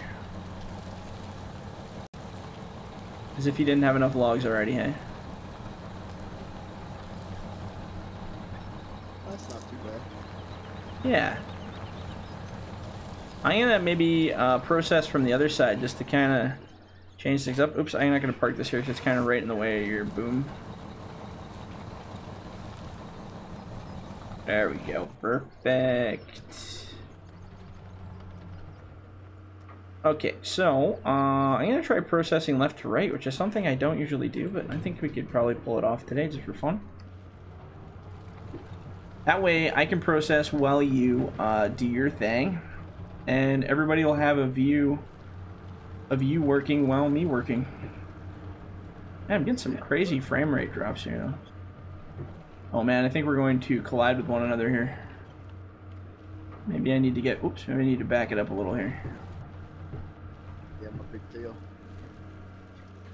As if you didn't have enough logs already, hey? That's not too bad. Yeah. I'm gonna maybe process from the other side just to kind of change things up. Oops, I'm not gonna park this here because it's kind of right in the way of your boom. There we go. Perfect. Okay, so I'm gonna try processing left to right, which is something I don't usually do, but I think we could probably pull it off today just for fun. That way I can process while you do your thing, and everybody will have a view of you working while me working. Man, I'm getting some crazy frame rate drops here though. Oh man, I think we're going to collide with one another here. Maybe I need to get, oops, maybe I need to back it up a little here. Yeah, no big deal.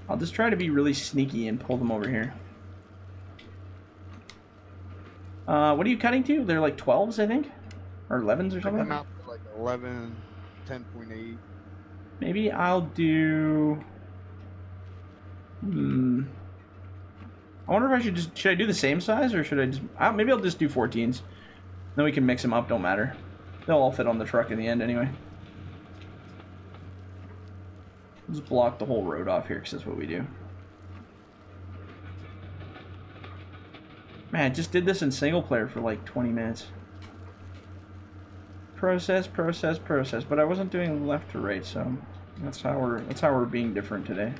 I'll just try to be really sneaky and pull them over here. What are you cutting to? They're like 12s, I think? Or 11s or something? I'm out to like 11, 10.8. Maybe I'll do... I wonder if I should just... Should I do the same size or should I just... maybe I'll just do 14s. Then we can mix them up, don't matter. They'll all fit on the truck in the end anyway. We'll just block the whole road off here because that's what we do. Man, I just did this in single player for like 20 minutes. Process, process, process. But I wasn't doing left to right, so that's how we're being different today.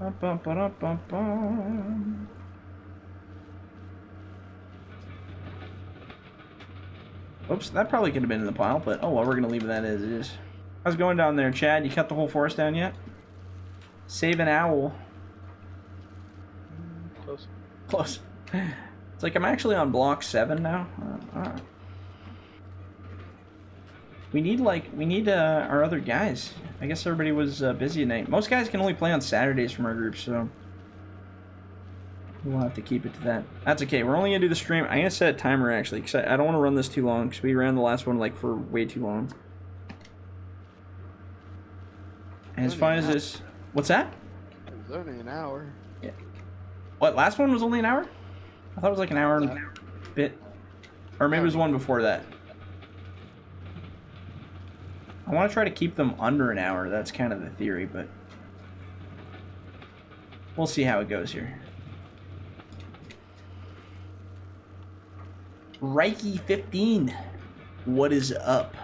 Bum, bum, bum, bum, bum. Oops, that probably could have been in the pile, but oh well, we're gonna leave that as it is. How's it going down there, Chad? You cut the whole forest down yet? Save an owl. Close. Close. It's like I'm actually on block 7 now. We need our other guys. I guess everybody was busy tonight. Most guys can only play on Saturdays from our group, so we'll have to keep it to that. That's okay. We're only going to do the stream. I'm going to set a timer, actually, because I don't want to run this too long, because we ran the last one, like, for way too long. And as fun as this... What's that? It was only an hour. Yeah. What, last one was only an hour? I thought it was, like, an hour and a bit. Or maybe it was one before that. I want to try to keep them under an hour. That's kind of the theory, but we'll see how it goes here. Reiki 15, what is up?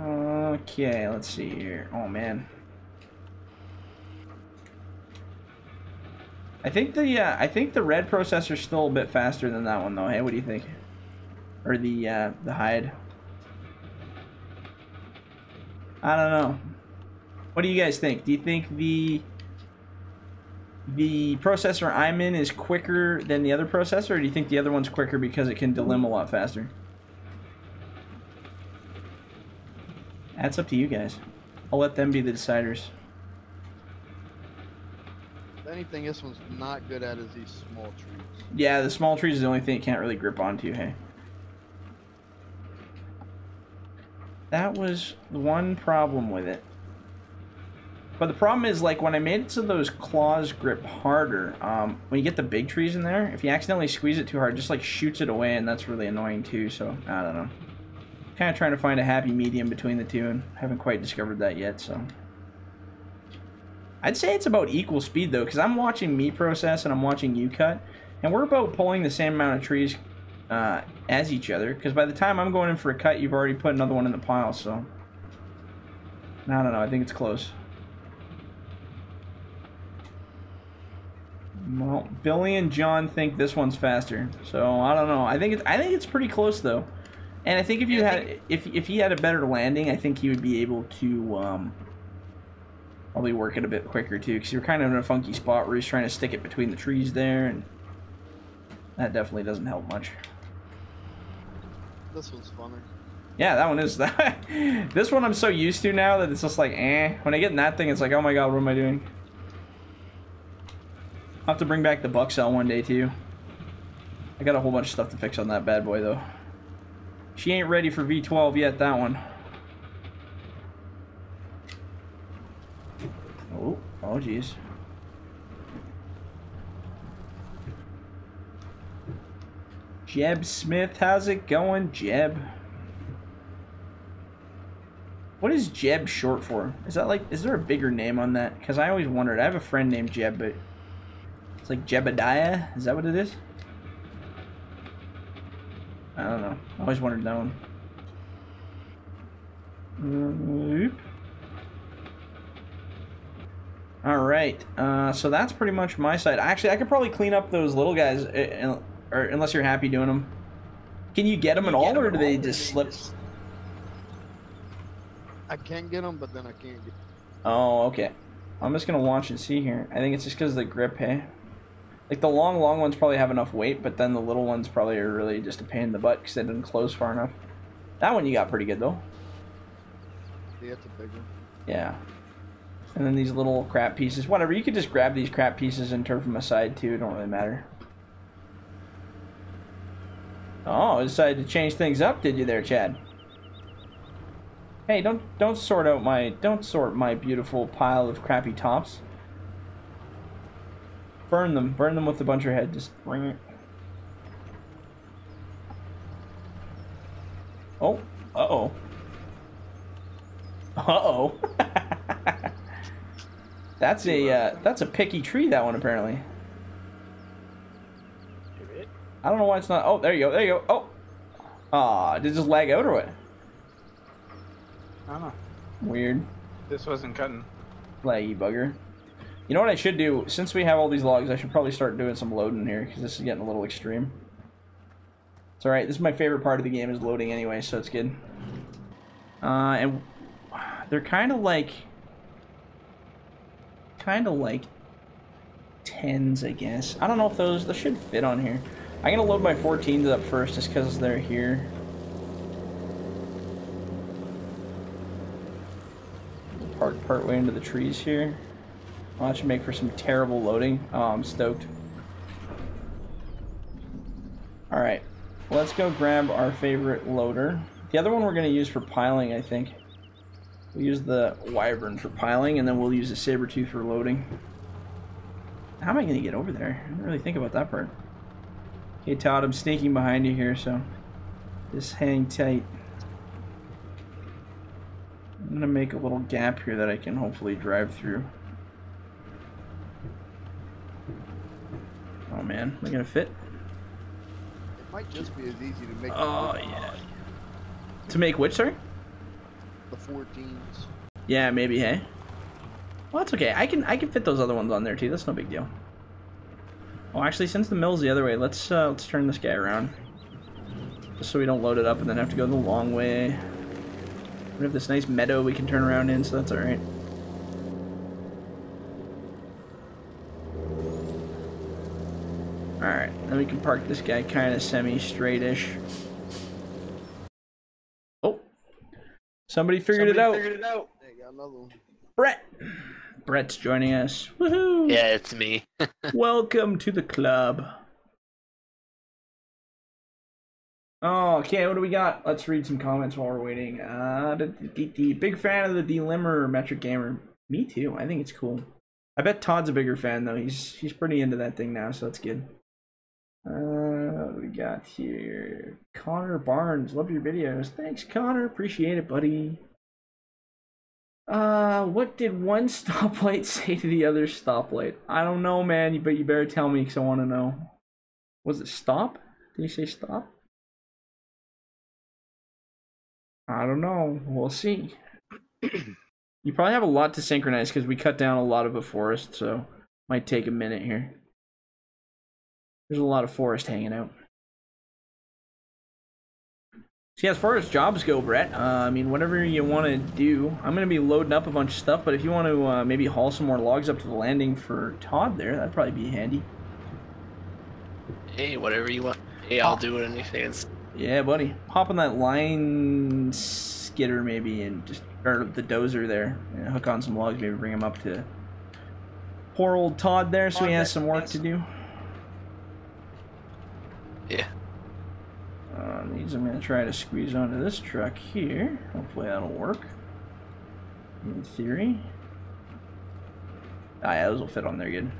Okay, let's see here. Oh man, I think the red processor's still a bit faster than that one though. Hey, what do you think? Or the hide? I don't know. What do you guys think? Do you think the processor I'm in is quicker than the other processor, or do you think the other one's quicker because it can delim a lot faster? That's up to you guys. I'll let them be the deciders. The only thing this one's not good at is these small trees. Yeah, the small trees is the only thing it can't really grip onto, hey? That was the one problem with it. But the problem is, like, when I made it so those claws grip harder, when you get the big trees in there, if you accidentally squeeze it too hard, it just, like, shoots it away, and that's really annoying, too, so, I don't know. Kind of trying to find a happy medium between the two, and haven't quite discovered that yet, so... I'd say it's about equal speed, though, because I'm watching me process and I'm watching you cut. And we're about pulling the same amount of trees as each other, because by the time I'm going in for a cut, you've already put another one in the pile, so... I don't know, I think it's close. Well, Billy and John think this one's faster, so I don't know. I think it's pretty close, though. And I think if you had... If he had a better landing, I think he would be able to... probably work it a bit quicker too, because you're kind of in a funky spot where he's trying to stick it between the trees there, and that definitely doesn't help much. This one's funner. Yeah, that one is. This one I'm so used to now that it's just like, eh. When I get in that thing, it's like, oh my god, what am I doing? I'll have to bring back the buck cell one day too. I got a whole bunch of stuff to fix on that bad boy though. She ain't ready for V12 yet, that one. Oh, oh geez. Jeb Smith, how's it going, Jeb? What is Jeb short for? Is that like, is there a bigger name on that? Because I always wondered. I have a friend named Jeb, but it's like Jebediah. Is that what it is? I don't know. I always wondered that one. All right. So that's pretty much my side. Actually, I could probably clean up those little guys, or unless you're happy doing them. Can you get them at all, or do they just slip? I can get them, but then I can't get. Oh, okay. I'm just gonna watch and see here. I think it's just because of the grip, hey? Like the long ones probably have enough weight, but then the little ones probably are really just a pain in the butt because they didn't close far enough. That one you got pretty good though. Yeah, it's a big one. Yeah. And then these little crap pieces. Whatever, you could just grab these crap pieces and turn from a side too. It don't really matter. Oh, I decided to change things up, did you there, Chad? Hey, don't sort out my beautiful pile of crappy tops. Burn them with a bunch of head. Just bring it. Oh, uh-oh. Uh-oh. That's a picky tree, that one apparently. I don't know why it's not. Oh, there you go. There you go. Oh. Ah, did it just lag out or what? I don't know. Weird. This wasn't cutting. Laggy bugger. You know what I should do? Since we have all these logs, I should probably start doing some loading here, because this is getting a little extreme. It's alright. This is my favorite part of the game, is loading anyway, so it's good. And they're kind of like tens, I guess. I don't know if those... They should fit on here. I'm going to load my 14s up first, just because they're here. Parked partway into the trees here. Well, that should make for some terrible loading. Oh, I'm stoked. Alright, let's go grab our favorite loader. The other one we're going to use for piling, I think. We'll use the Wyvern for piling, and then we'll use the Sabertooth for loading. How am I going to get over there? I didn't really think about that part. Okay, Todd, I'm sneaking behind you here, so just hang tight. I'm going to make a little gap here that I can hopefully drive through. Oh man, am I going to fit? It might just be as easy to make... Oh yeah. To make which, sorry? The 14s. Yeah, maybe, hey? Well, that's okay. I can fit those other ones on there too. That's no big deal. Oh, actually, since the mill's the other way, let's turn this guy around. Just so we don't load it up and then have to go the long way. We have this nice meadow we can turn around in, so that's alright. Alright, then we can park this guy kind of semi-straight-ish. Oh! Somebody figured it out! Hey, got another one. Brett! Brett's joining us. Woohoo! Yeah, it's me. Welcome to the club. Okay, what do we got? Let's read some comments while we're waiting. Big fan of the D-Limmer, Metric Gamer. Me too. I think it's cool. I bet Todd's a bigger fan though. He's pretty into that thing now, so that's good. What do we got here? Connor Barnes, love your videos. Thanks, Connor. Appreciate it, buddy. What did one stoplight say to the other stoplight? I don't know, man. But you better tell me, because I want to know. Was it stop? Did he say stop? I don't know. We'll see. You probably have a lot to synchronize because we cut down a lot of a forest, so might take a minute here. There's a lot of forest hanging out. See, as far as jobs go, Brett, I mean, whatever you want to do, I'm going to be loading up a bunch of stuff, but if you want to maybe haul some more logs up to the landing for Todd there, that'd probably be handy. Hey, whatever you want. Hey, I'll do it in your hands. Yeah, buddy. Hop on that line skidder maybe and just, or the dozer there, and hook on some logs, maybe bring him up to poor old Todd there so he has some work to do. Yeah. blades I'm going to try to squeeze onto this truck here. Hopefully that'll work. In theory. Ah, yeah, those will fit on there good.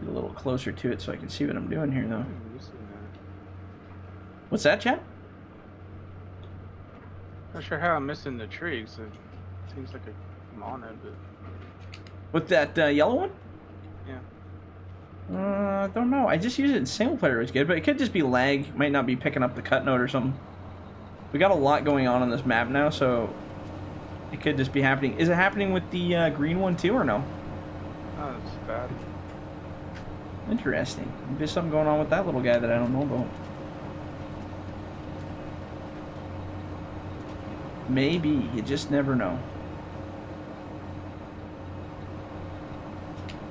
Get a little closer to it so I can see what I'm doing here, though. What's that, chat? Not sure how I'm missing the tree, because it seems like a mono, but... With that yellow one? Yeah. I don't know. I just used it in single player. It was good, but it could just be lag. Might not be picking up the cut note or something. We got a lot going on this map now, so it could just be happening. Is it happening with the green one too, or no? Oh, it's bad. Interesting. There's something going on with that little guy that I don't know about. Maybe. You just never know.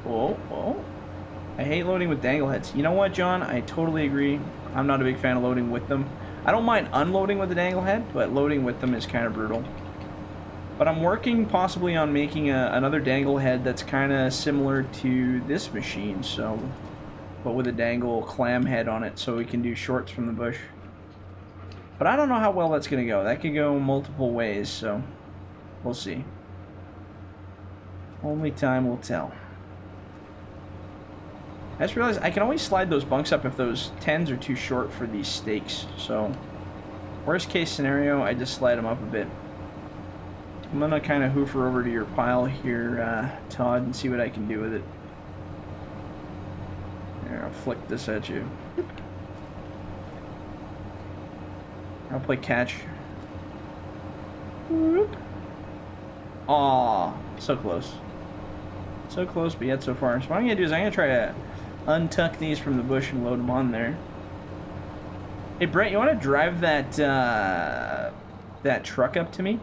Whoa, whoa. I hate loading with dangle heads. You know what, John? I totally agree. I'm not a big fan of loading with them. I don't mind unloading with the dangle head, but loading with them is kind of brutal. But I'm working possibly on making another dangle head that's kind of similar to this machine, so... But with a dangle clam head on it, so we can do shorts from the bush. But I don't know how well that's going to go. That could go multiple ways, so... We'll see. Only time will tell. I just realized I can always slide those bunks up if those 10s are too short for these stakes. So, worst case scenario, I just slide them up a bit. I'm going to kind of hoover over to your pile here, Todd, and see what I can do with it. There, I'll flick this at you. I'll play catch. Aw, so close. So close, but yet so far. So what I'm going to do is I'm going to try to... untuck these from the bush and load them on there. Hey Brett, you want to drive that that truck up to me?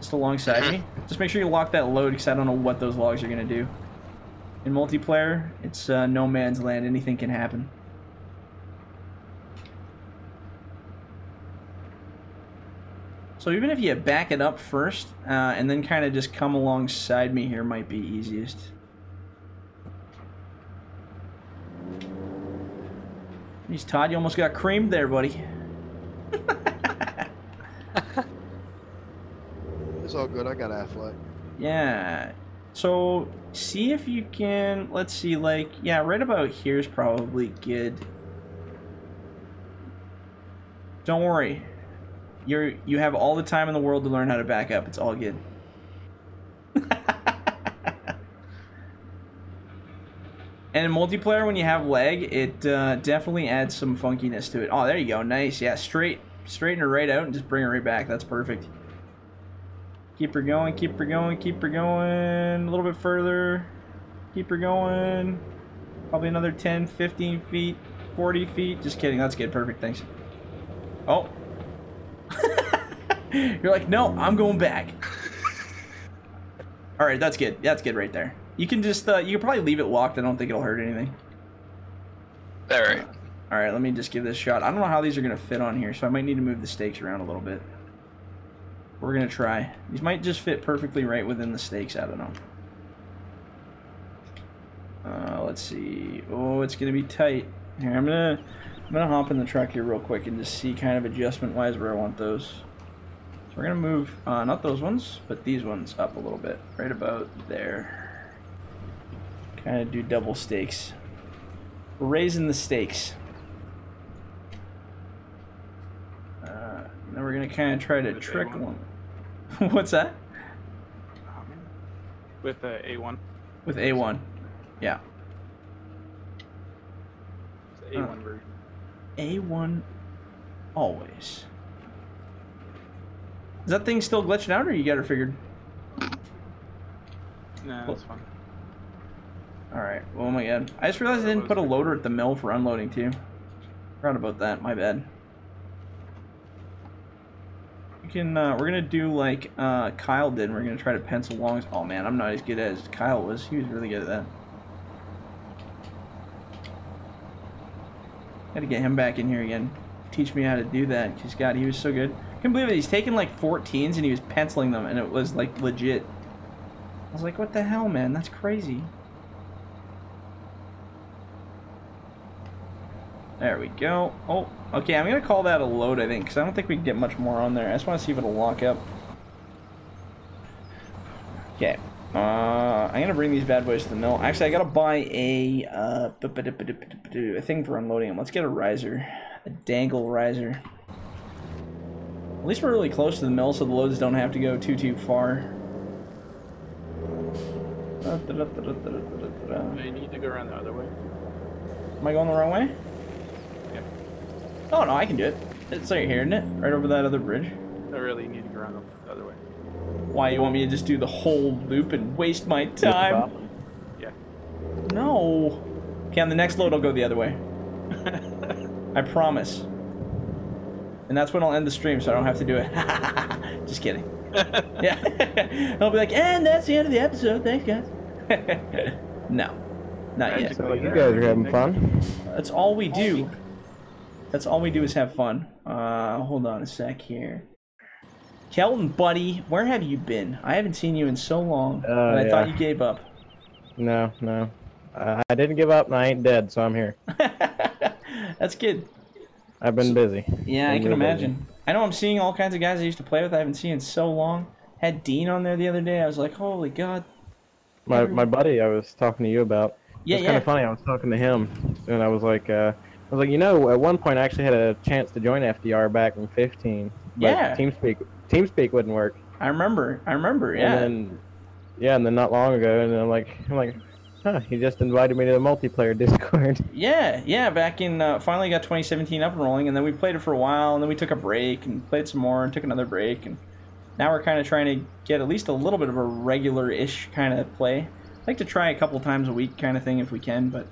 Just alongside me. Just make sure you lock that load because I don't know what those logs are going to do. In multiplayer, it's no man's land. Anything can happen. So even if you back it up first and then kind of just come alongside me here might be easiest. Jeez, Todd, you almost got creamed there, buddy. It's all good. I got Affleck. Yeah. So, see if you can... Let's see, like... Yeah, right about here is probably good. Don't worry. You have all the time in the world to learn how to back up. It's all good. And in multiplayer, when you have lag, it definitely adds some funkiness to it. Oh, there you go. Nice. Yeah, straighten her right out and just bring her right back. That's perfect. Keep her going, keep her going, keep her going. A little bit further. Keep her going. Probably another 10, 15 feet, 40 feet. Just kidding. That's good. Perfect. Thanks. Oh. You're like, no, I'm going back. All right, that's good. That's good right there. You can just, you can probably leave it locked. I don't think it'll hurt anything. Alright. Alright, let me just give this a shot. I don't know how these are going to fit on here, so I might need to move the stakes around a little bit. We're going to try. These might just fit perfectly right within the stakes. I don't know. Let's see. Oh, it's going to be tight. Here, I'm gonna hop in the truck here real quick and just see kind of adjustment-wise where I want those. So we're going to move, not those ones, but these ones up a little bit. Right about there. Kind of do double stakes. We're raising the stakes. Then we're gonna kind of try to trick A1. One. What's that? With A1. With A1, yeah. It's A1 version. A1 always. Is that thing still glitching out, or you got it figured? Nah, that's fine. Alright, oh my god. I just realized I didn't put a loader at the mill for unloading too. Forgot about that, my bad. You can, we're gonna do like Kyle did, and we're gonna try to pencil longs. Oh man, I'm not as good as Kyle was. He was really good at that. Gotta get him back in here again. Teach me how to do that, because god, he was so good. I can't believe it, he's taking like 14s and he was penciling them, and it was like legit. I was like, what the hell, man? That's crazy. There we go. Oh, okay, I'm going to call that a load, I think, because I don't think we can get much more on there. I just want to see if it'll lock up. Okay. I'm going to bring these bad boys to the mill. Actually, I got to buy a thing for unloading them. Let's get a riser. A dangle riser. At least we're really close to the mill, so the loads don't have to go too far. They need to go around the other way. Am I going the wrong way? Yep. Oh no, I can do it. It's right here, isn't it? Right over that other bridge. I really need to go around the other way. Why, you want me to just do the whole loop and waste my time? Yeah. No. Okay, on the next load I'll go the other way. I promise. And that's when I'll end the stream, so I don't have to do it. Just kidding. Yeah. I'll be like, and that's the end of the episode. Thanks, guys. No. Not yet. So you guys are having fun. That's all we do. That's all we do is have fun. Hold on a sec here. Kelton, buddy, where have you been? I haven't seen you in so long, and I thought you gave up. No, no. I didn't give up, and I ain't dead, so I'm here. That's good. I've been busy. Yeah, I can imagine. Busy. I know I'm seeing all kinds of guys I used to play with I haven't seen in so long. Had Dean on there the other day. I was like, holy God. My buddy I was talking to you about. Yeah, it's kind of funny. I was talking to him, and I was like, you know, at one point I actually had a chance to join FDR back in 15. But yeah. TeamSpeak wouldn't work. I remember. Yeah. And then not long ago, and I'm like, huh? He just invited me to the multiplayer Discord. Yeah. Back in finally got 2017 up and rolling, and then we played it for a while, and then we took a break and played some more, and took another break, and now we're kind of trying to get at least a little bit of a regular-ish kind of play. I like to try a couple times a week kind of thing if we can, but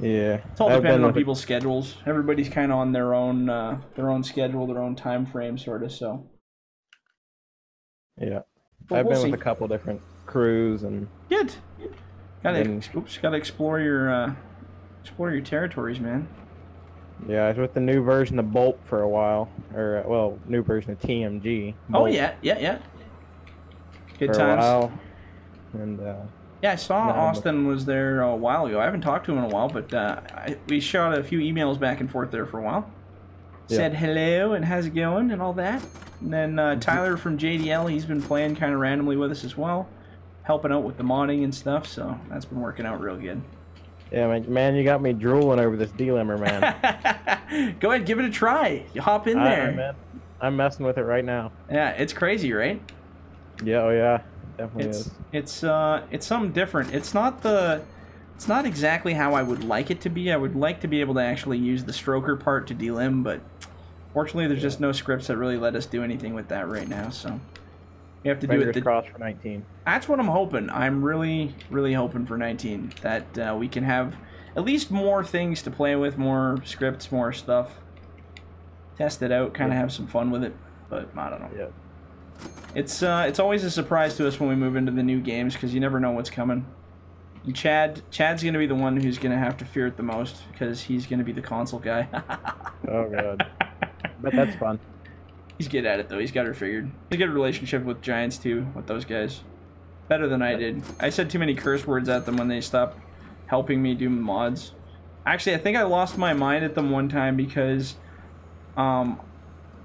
yeah, it's all dependent on people's schedules. Everybody's kind of on their own schedule, their own time frame, sort of. So yeah, I've been with a couple different crews and good. Gotta explore your territories, man. Yeah, I was with the new version of Bolt for a while, or well, new version of TMG. Bolt. Oh yeah. Good times. A while. And yeah, I saw Austin was there a while ago. I haven't talked to him in a while, but we shot a few emails back and forth there for a while. Yeah. Said hello and how's it going and all that. And then Tyler from JDL, he's been playing kind of randomly with us as well, helping out with the modding and stuff, so that's been working out real good. Yeah, man, you got me drooling over this D-Limmer, man. Go ahead, give it a try. You hop in there. Man, I'm messing with it right now. Yeah, it's crazy, right? Yeah, oh yeah, definitely is. It's something different. It's not exactly how I would like it to be. I would like to be able to actually use the stroker part to delim, but fortunately there's just no scripts that really let us do anything with that right now, so you have to do it. Cross for 19. That's what I'm hoping. I'm really, really hoping for 19. That we can have at least more things to play with, more scripts, more stuff. Test it out, kind of have some fun with it. But I don't know. Yeah. It's always a surprise to us when we move into the new games because you never know what's coming. And Chad's gonna be the one who's gonna have to fear it the most because he's gonna be the console guy. Oh God. But that's fun. He's good at it, though. He's got her figured. He's got a good relationship with Giants, too, with those guys. Better than I did. I said too many curse words at them when they stopped helping me do mods. Actually, I think I lost my mind at them one time because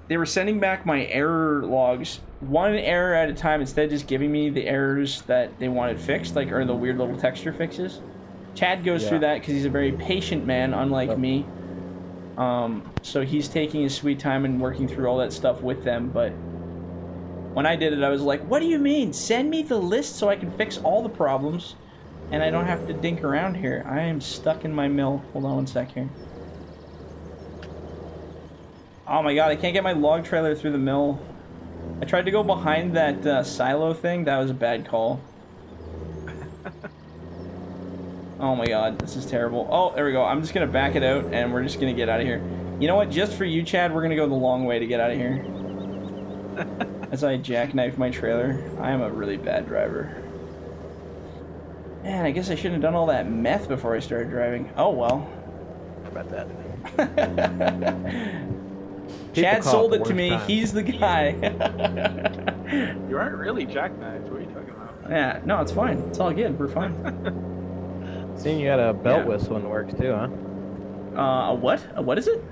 they were sending back my error logs one error at a time instead of just giving me the errors that they wanted fixed, like, or the weird little texture fixes. Chad goes through that because he's a very patient man, unlike me. So he's taking his sweet time and working through all that stuff with them, but when I did it, I was like, what do you mean? Send me the list so I can fix all the problems, and I don't have to dink around here. I am stuck in my mill. Hold on one sec here. Oh my God, I can't get my log trailer through the mill. I tried to go behind that silo thing. That was a bad call. Oh my God, this is terrible. Oh, there we go. I'm just gonna back it out, and we're just gonna get out of here. You know what? Just for you, Chad, we're gonna go the long way to get out of here. As I jackknife my trailer, I am a really bad driver. Man, I guess I shouldn't have done all that meth before I started driving. Oh well. How about that? Chad sold it to me. Time. He's the guy. You aren't really jackknifed. What are you talking about? Yeah, no, it's fine. It's all good. We're fine. Seeing you had a belt whistle in the works too, huh? A what? A what is it?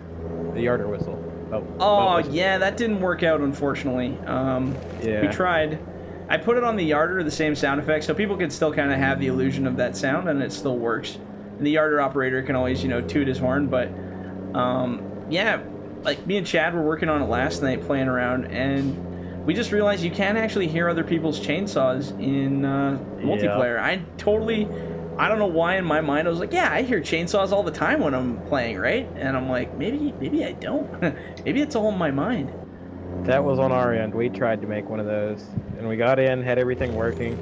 The yarder whistle. Oh yeah, that didn't work out, unfortunately. Yeah. We tried. I put it on the yarder, the same sound effect, so people could still kind of have the illusion of that sound, and it still works. And the yarder operator can always, you know, toot his horn, but, yeah, like, me and Chad were working on it last night, playing around, and we just realized you can actually hear other people's chainsaws in multiplayer. Yeah. I don't know why in my mind I was like, yeah, I hear chainsaws all the time when I'm playing, right? And I'm like, maybe I don't. Maybe it's all in my mind. That was on our end. We tried to make one of those, and we got in, had everything working.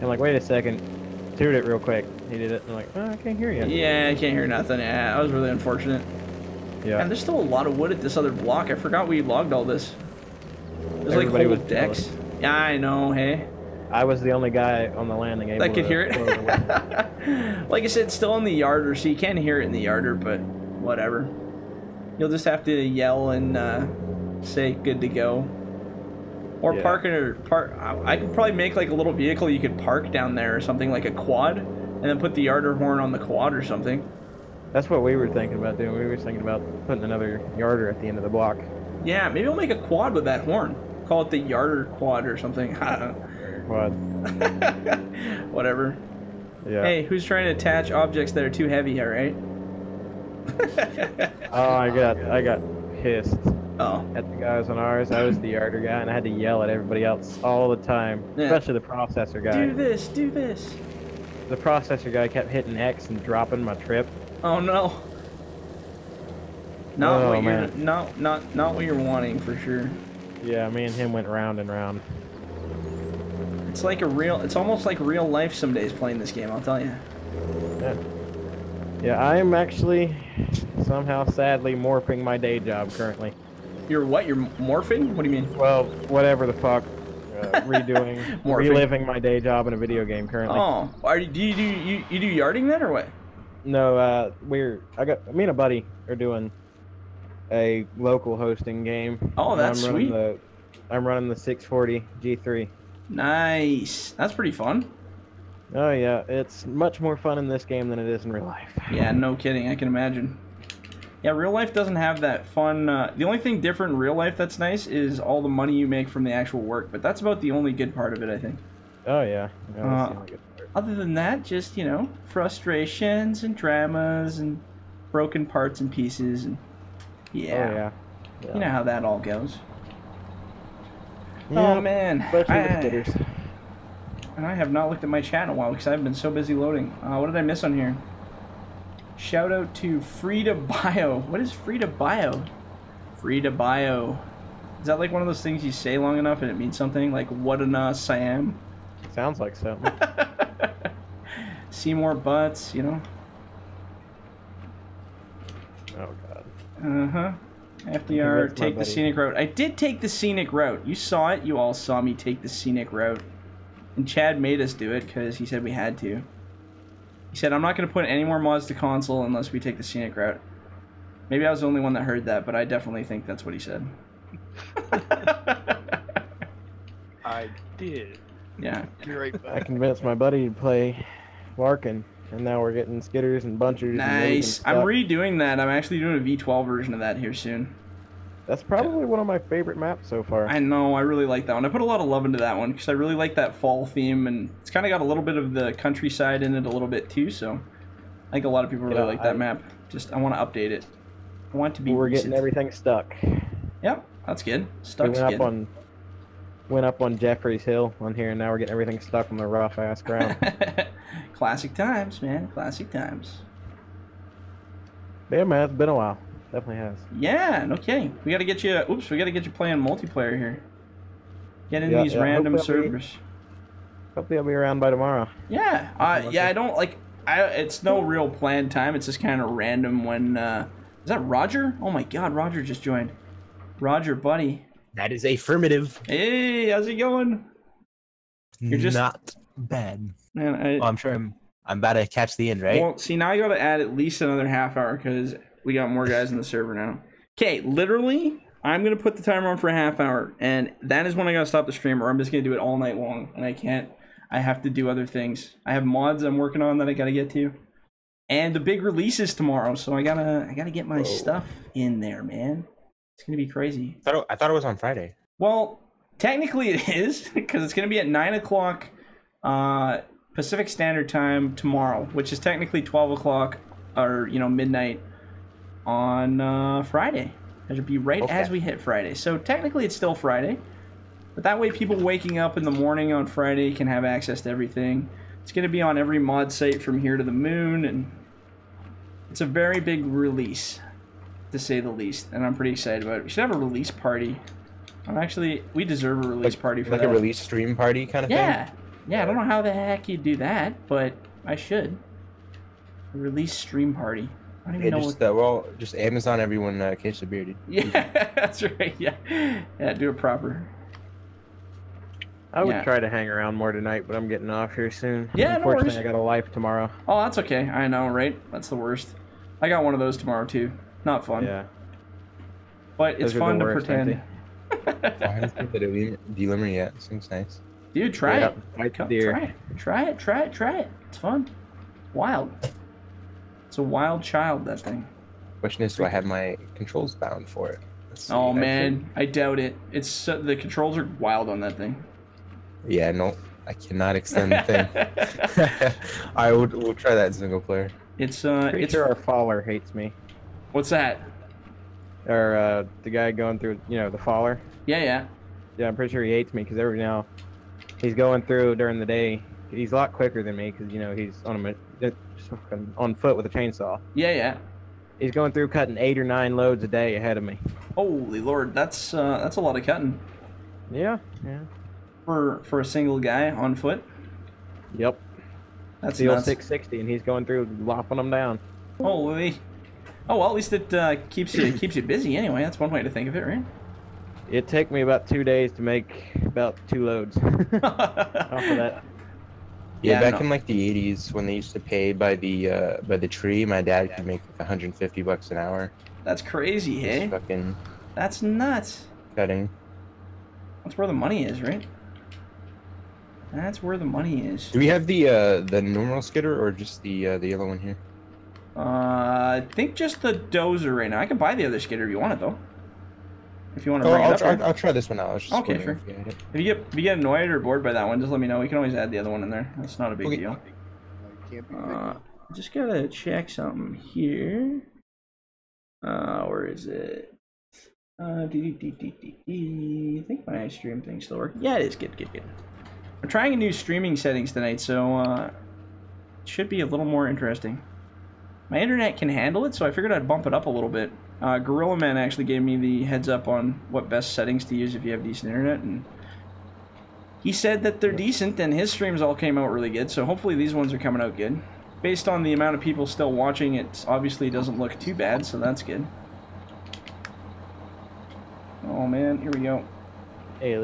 I'm like, wait a second, toot it real quick. He did it, and I'm like, oh, I can't hear you. Yeah, I can't hear nothing. Yeah, I was really unfortunate. Yeah. And there's still a lot of wood at this other block. I forgot we logged all this. There's everybody like whole decks. Yeah, I know. Hey. I was the only guy on the landing able that could hear it. Like I said, still in the yarder, so you can hear it in the yarder, but whatever. You'll just have to yell and say good to go. Or yeah. I could probably make like a little vehicle you could park down there or something, like a quad, and then put the yarder horn on the quad or something. That's what we were thinking about doing. We were thinking about putting another yarder at the end of the block. Yeah, maybe we'll make a quad with that horn. Call it the yarder quad or something. I don't know. What? Whatever. Yeah. Hey, who's trying to attach objects that are too heavy? All right. Oh, I got pissed. Oh. At the guys on ours, I was the yarder guy, and I had to yell at everybody else all the time, yeah. Especially the processor guy. Do this, do this. The processor guy kept hitting X and dropping my trip. Oh no. Not what you're wanting for sure. Yeah, me and him went round and round. It's like a real, it's almost like real life some days playing this game, I'll tell you. Yeah, I'm actually somehow sadly morphing my day job currently. You're what? You're morphing? What do you mean? Well, whatever the fuck. Redoing, reliving my day job in a video game currently. Oh, do you do yarding then or what? No, me and a buddy are doing a local hosting game. Oh, that's sweet. I'm running the 640 G3. Nice. That's pretty fun. Oh yeah, it's much more fun in this game than it is in real life. Yeah, no kidding. I can imagine. Yeah, real life doesn't have that fun. The only thing different in real life that's nice is all the money you make from the actual work, but that's about the only good part of it, I think. Oh yeah. That's the only good part. Other than that, just, you know, frustrations and dramas and broken parts and pieces and yeah. Oh, yeah. You know how that all goes. Yeah, oh man, I have not looked at my chat in a while because I've been so busy loading. What did I miss on here? Shout out to Frida Bio. What is Frida Bio? Frida Bio. Is that like one of those things you say long enough and it means something? Like what an ass I am? Sounds like something. See more butts, you know? Oh god. Uh-huh. FDR, take the scenic route. I did take the scenic route. You saw it. You all saw me take the scenic route. And Chad made us do it because he said we had to. He said, I'm not going to put any more mods to console unless we take the scenic route. Maybe I was the only one that heard that, but I definitely think that's what he said. I did. Yeah. You're right, I convinced my buddy to play Larkin. And now we're getting skidders and bunchers. Nice. And I'm redoing that. I'm actually doing a V12 version of that here soon. That's probably one of my favorite maps so far. I know. I really like that one. I put a lot of love into that one because I really like that fall theme. And it's kind of got a little bit of the countryside in it a little bit too. So I think a lot of people really like that map. Just I want to update it. I want it to be We're recent. Getting everything stuck. Yep. That's good. Stuck's good. Went up on Jeffrey's Hill on here, and now we're getting everything stuck on the rough ass ground. Classic times, man. Classic times. Yeah, man. It's been a while. Definitely has. Yeah, no kidding. We gotta get you. Oops, we gotta get you playing multiplayer here. Get in these random servers. Hopefully, I'll be around by tomorrow. Yeah. Yeah. I don't like. It's no real planned time. It's just kind of random when. Is that Roger? Oh my God, Roger just joined. Roger, buddy. That is affirmative. Hey, how's it going? You're just not bad. Man, I'm sure I'm about to catch the end, right? Well, see, now you got to add at least another half hour because we got more guys in the server now. Okay, literally, I'm gonna put the timer on for a half hour, and that is when I gotta stop the stream, or I'm just gonna do it all night long, and I can't. I have to do other things. I have mods I'm working on that I gotta get to. And the big release is tomorrow, so I gotta get my stuff in there, man. It's gonna be crazy. I thought it was on Friday. Well, technically it is, because it's gonna be at 9 o'clock Pacific Standard Time tomorrow, which is technically 12 o'clock, or you know, midnight on Friday. That should be right as we hit Friday. So technically it's still Friday, but that way people waking up in the morning on Friday can have access to everything. It's going to be on every mod site from here to the moon, and it's a very big release, to say the least, and I'm pretty excited about it. We should have a release party. I'm actually, we deserve a release party for that. Like a release stream party kind of thing? Yeah, I don't know how the heck you do that, but I should. A release stream party. I don't even know just, well, just Amazon everyone Case of Bearded. Yeah, that's right, yeah, do it proper. I would try to hang around more tonight, but I'm getting off here soon. Yeah, unfortunately, no worries. I got a life tomorrow. Oh, that's okay. I know, right? That's the worst. I got one of those tomorrow, too. Not fun. Yeah. But it's fun to pretend. I haven't played the D-Limmer yet. Seems nice. Dude, try it. Try it. It's fun. Wild. It's a wild child, that thing. Question is, do I have my controls bound for it? Oh, man. I doubt it. It's so, the controls are wild on that thing. Yeah, no, I cannot extend the thing. I would. We'll try that single player. It's sure our faller hates me. What's that? Or the guy going through, you know, the faller. Yeah. I'm pretty sure he hates me because every now he's going through during the day. He's a lot quicker than me because you know he's on foot with a chainsaw. Yeah. He's going through cutting 8 or 9 loads a day ahead of me. Holy Lord, that's a lot of cutting. Yeah. For a single guy on foot. Yep. That's the old 660, and he's going through lopping them down. Holy! Oh well, at least it keeps you busy anyway. That's one way to think of it, right? It took me about 2 days to make about 2 loads. Off of that. Yeah, back in like the 80s when they used to pay by the tree, my dad could make like $150 an hour. That's crazy, hey? Fucking. That's nuts. Cutting. That's where the money is, right? That's where the money is. Do we have the normal skidder or just the yellow one here? I think just the dozer right now. I can buy the other skidder if you want it though. If you want to bring it up. I'll try this one out. Okay, sure. If you get annoyed or bored by that one, just let me know. We can always add the other one in there. That's not a big deal. Just gotta check something here. Where is it? I think my stream thing's still working. Yeah, it is. Good. I'm trying a new streaming settings tonight, so it should be a little more interesting. My internet can handle it, so I figured I'd bump it up a little bit. Gorilla Man actually gave me the heads up on what best settings to use if you have decent internet, and he said that they're decent, and his streams all came out really good, so hopefully these ones are coming out good. Based on the amount of people still watching, it obviously doesn't look too bad, so that's good. Oh man, here we go. Hey,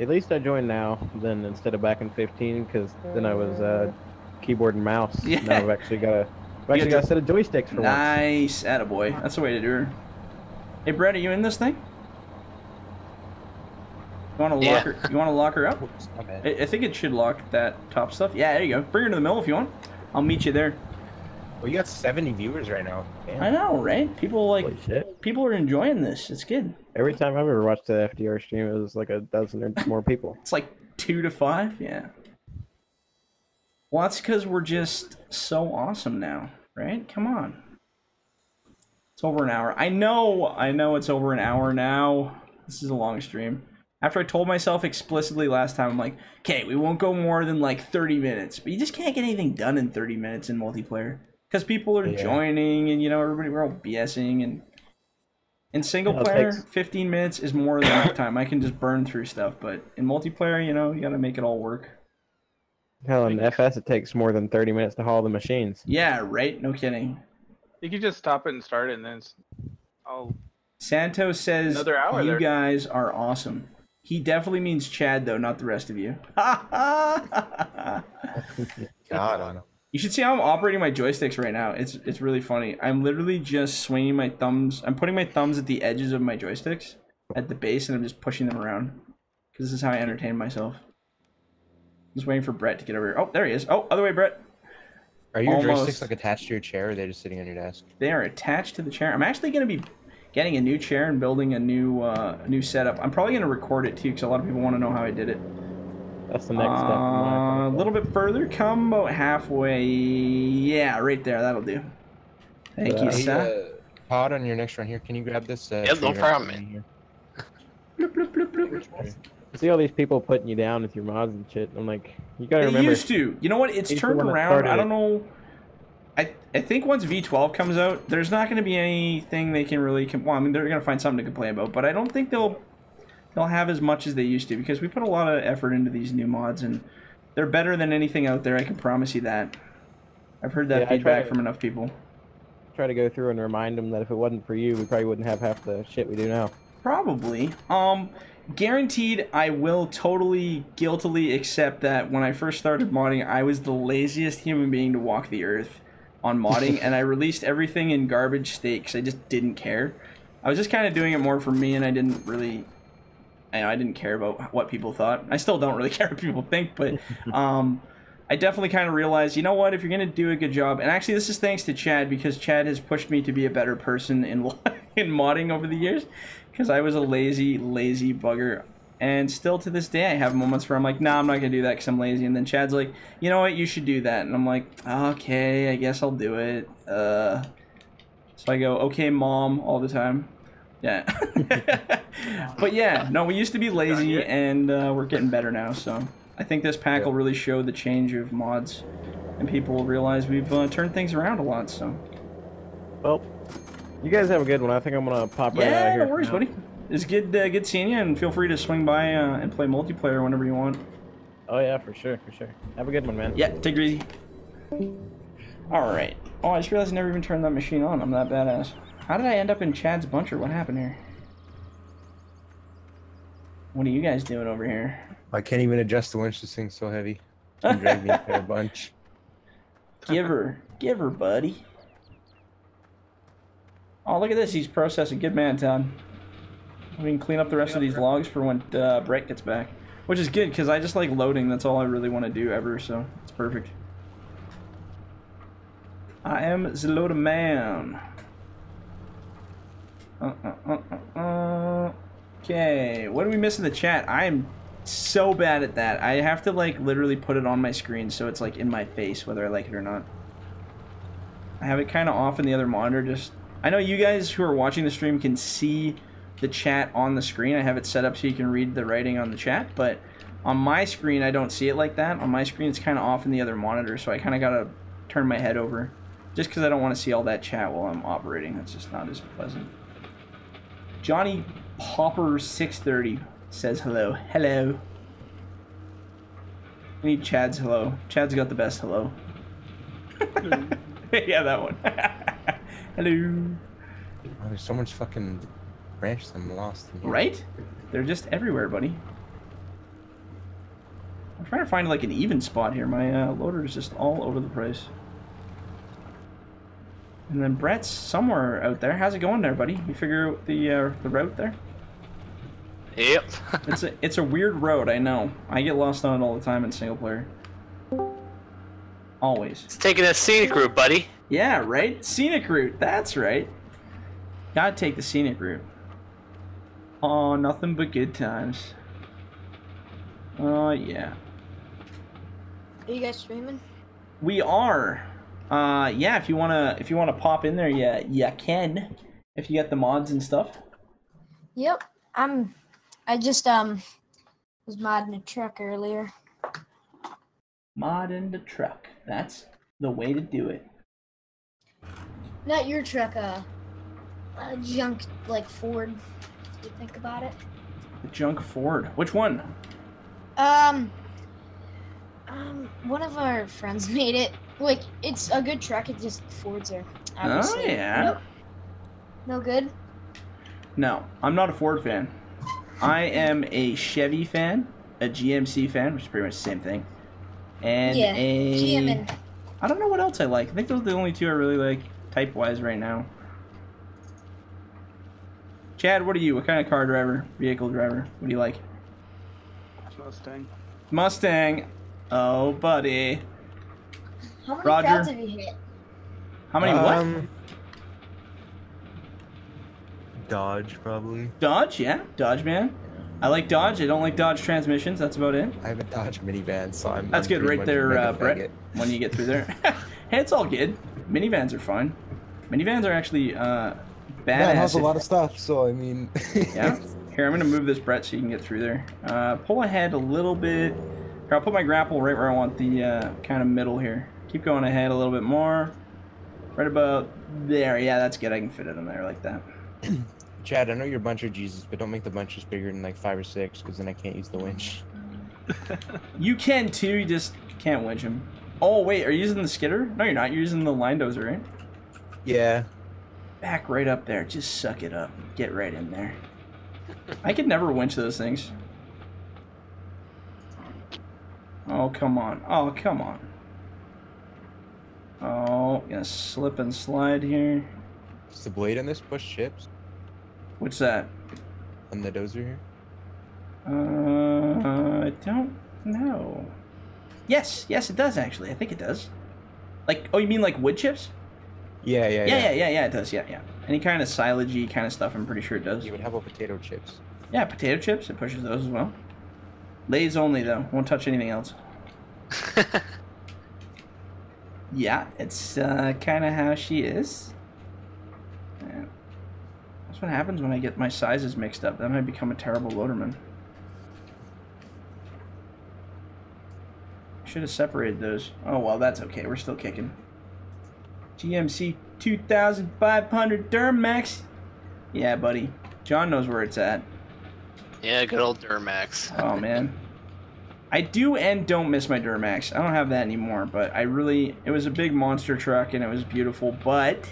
at least I joined now, then instead of back in 15, because then I was keyboard and mouse. Yeah. Now I've actually got a, I've actually got a set of joysticks for once. Nice, attaboy. That's the way to do it. Hey, Brad, are you in this thing? You want to lock her? You want to lock her up? Oops, I think it should lock that top stuff. Yeah, there you go. Bring her to the middle if you want. I'll meet you there. Well, you got 70 viewers right now. Damn. I know, right? People people are enjoying this. It's good. Every time I've ever watched the FDR stream, it was like 12 or more people. It's like 2 to 5, yeah. Well, that's because we're just so awesome now, right? Come on. It's over an hour. I know it's over an hour now. This is a long stream. After I told myself explicitly last time, I'm like, okay, we won't go more than like 30 minutes. But you just can't get anything done in 30 minutes in multiplayer. Because people are joining, and you know we're all BSing, and in single player, 15 minutes is more than enough time. I can just burn through stuff, but in multiplayer, you know, you gotta make it all work. Hell, in FS it takes more than 30 minutes to haul the machines. Yeah, right. No kidding. You could just stop it and start it, and then Santos says you guys are awesome. He definitely means Chad though, not the rest of you. God on him. You should see how I'm operating my joysticks right now. It's really funny. I'm literally just swinging my thumbs. I'm putting my thumbs at the edges of my joysticks at the base, and I'm just pushing them around. Because this is how I entertain myself. I'm just waiting for Brett to get over here. Oh, there he is. Oh, other way, Brett. Are your joysticks like attached to your chair, or are they just sitting on your desk? They are attached to the chair. I'm actually going to be getting a new chair and building a new new setup. I'm probably going to record it too, because a lot of people want to know how I did it. That's the next step. A little bit further, come about halfway. Yeah, right there. That'll do. Thank you, sir. Pod, on your next run here, can you grab this? Yeah, no problem, man. Bloop, bloop, bloop, bloop, bloop. I see all these people putting you down with your mods and shit. I'm like, you gotta remember. It used to. You know what? It's turned around. I don't know. I think once V12 comes out, there's not going to be anything they can really. Well, I mean, they're going to find something to complain about, but I don't think they'll have as much as they used to, because we put a lot of effort into these new mods, and they're better than anything out there. I can promise you that. I've heard that feedback from enough people. Try to go through and remind them that if it wasn't for you, we probably wouldn't have half the shit we do now. Probably. Guaranteed, I will totally guiltily accept that when I first started modding, I was the laziest human being to walk the earth on modding, and I released everything in garbage state because I just didn't care. I was just kind of doing it more for me, and I didn't really... I didn't care about what people thought. I still don't really care what people think, but I definitely kind of realized, you know what, if you're going to do a good job... And actually, this is thanks to Chad, because Chad has pushed me to be a better person in modding over the years. Because I was a lazy, lazy bugger. And still to this day, I have moments where I'm like, nah, I'm not going to do that because I'm lazy. And then Chad's like, you know what, you should do that. And I'm like, okay, I guess I'll do it. So I go, okay, mom, all the time. Yeah. But yeah, no, we used to be lazy, and we're getting better now. So I think this pack will really show the change of mods. And people will realize we've turned things around a lot. So. Well. You guys have a good one. I think I'm going to pop right out of here. Yeah, no worries, buddy. It's good, good seeing you, and feel free to swing by and play multiplayer whenever you want. Oh, yeah, for sure, for sure. Have a good one, man. Yeah, take it easy. All right. Oh, I just realized I never even turned that machine on. I'm that badass. How did I end up in Chad's buncher? What happened here? What are you guys doing over here? I can't even adjust the winch. This thing's so heavy. It's going to drag me into a bunch. Give her, buddy. Oh, look at this. He's processing. Good man, Todd. We can clean up the rest of these logs for when Brett gets back. Which is good, because I just like loading. That's all I really want to do ever, so it's perfect. I am the loader man. Okay. What do we miss in the chat? I am so bad at that. I have to like literally put it on my screen so it's like in my face whether I like it or not. I have it kind of off in the other monitor just... I know you guys who are watching the stream can see the chat on the screen. I have it set up so you can read the writing on the chat, but on my screen, I don't see it like that. On my screen, it's kind of off in the other monitor, so I kind of got to turn my head over just because I don't want to see all that chat while I'm operating. That's just not as pleasant. Johnny Popper 630 says hello. Hello. I need Chad's hello. Chad's got the best hello. Yeah, that one. Hello. Oh, there's so much fucking branches I'm lost in here. Right? They're just everywhere, buddy. I'm trying to find like an even spot here. My loader is just all over the place. And then Brett's somewhere out there. How's it going there, buddy? You figure out the route there? Yep. it's a weird road, I know. I get lost on it all the time in single player. Always. It's taking a scenic route, buddy. Yeah, right? Scenic route. That's right. Gotta take the scenic route. Oh, nothing but good times. Oh, yeah. Are you guys streaming? We are. Yeah, if you wanna pop in there, yeah, you can. If you got the mods and stuff. Yep. I just was modding a truck earlier. Modding the truck. That's the way to do it. Not your truck, a junk, like, Ford, if you think about it. A junk Ford? Which one? One of our friends made it. Like, it's a good truck, it just, Fords are obviously. Oh, yeah. Nope. No good? No, I'm not a Ford fan. I am a Chevy fan, a GMC fan, which is pretty much the same thing. And yeah, GM and... I don't know what else I like. I think those are the only two I really like. Type-wise right now. Chad, what are you? What kind of car driver? Vehicle driver? What do you like? Mustang. Mustang. Oh, buddy. How many crowds have you hit? How many what? Dodge, probably. Dodge, yeah. Dodge, man. I like Dodge. I don't like Dodge transmissions. That's about it. I have a Dodge minivan, so I'm... That's good right there, Brett, when you get through there. Hey, it's all good. Minivans are fine. Minivans are actually badass. That has a lot of stuff, so I mean... Yeah. Here, I'm going to move this, Brett, so you can get through there. Pull ahead a little bit. Here, I'll put my grapple right where I want the kind of middle here. Keep going ahead a little bit more. Right about there. Yeah, that's good. I can fit it in there like that. Chad, I know you're buncher Jesus, but don't make the bunchers bigger than like 5 or 6, because then I can't use the winch. You can too, you just can't winch him. Oh wait, are you using the skidder? No, you're not. You're using the line dozer, right? Yeah. Back right up there. Just suck it up. Get right in there. I could never winch those things. Oh come on. Oh come on. Oh, gonna slip and slide here. Is the blade on this push chips? What's that? On the dozer here? I don't know. Yes, yes it does actually. I think it does. Like, oh you mean like wood chips? Yeah, yeah, yeah. Yeah, it does, yeah. Any kind of silagey kind of stuff, I'm pretty sure it does. You would have a potato chips. Yeah, potato chips, it pushes those as well. Lays only though, won't touch anything else. Yeah, it's kind of how she is. Yeah. That's what happens when I get my sizes mixed up. Then I become a terrible loaderman. Should have separated those. Oh well, that's okay. We're still kicking. GMC 2500 Duramax. Yeah, buddy. John knows where it's at. Yeah, good old Duramax. Oh man. I do and don't miss my Duramax. I don't have that anymore, but I really... It was a big monster truck and it was beautiful, but...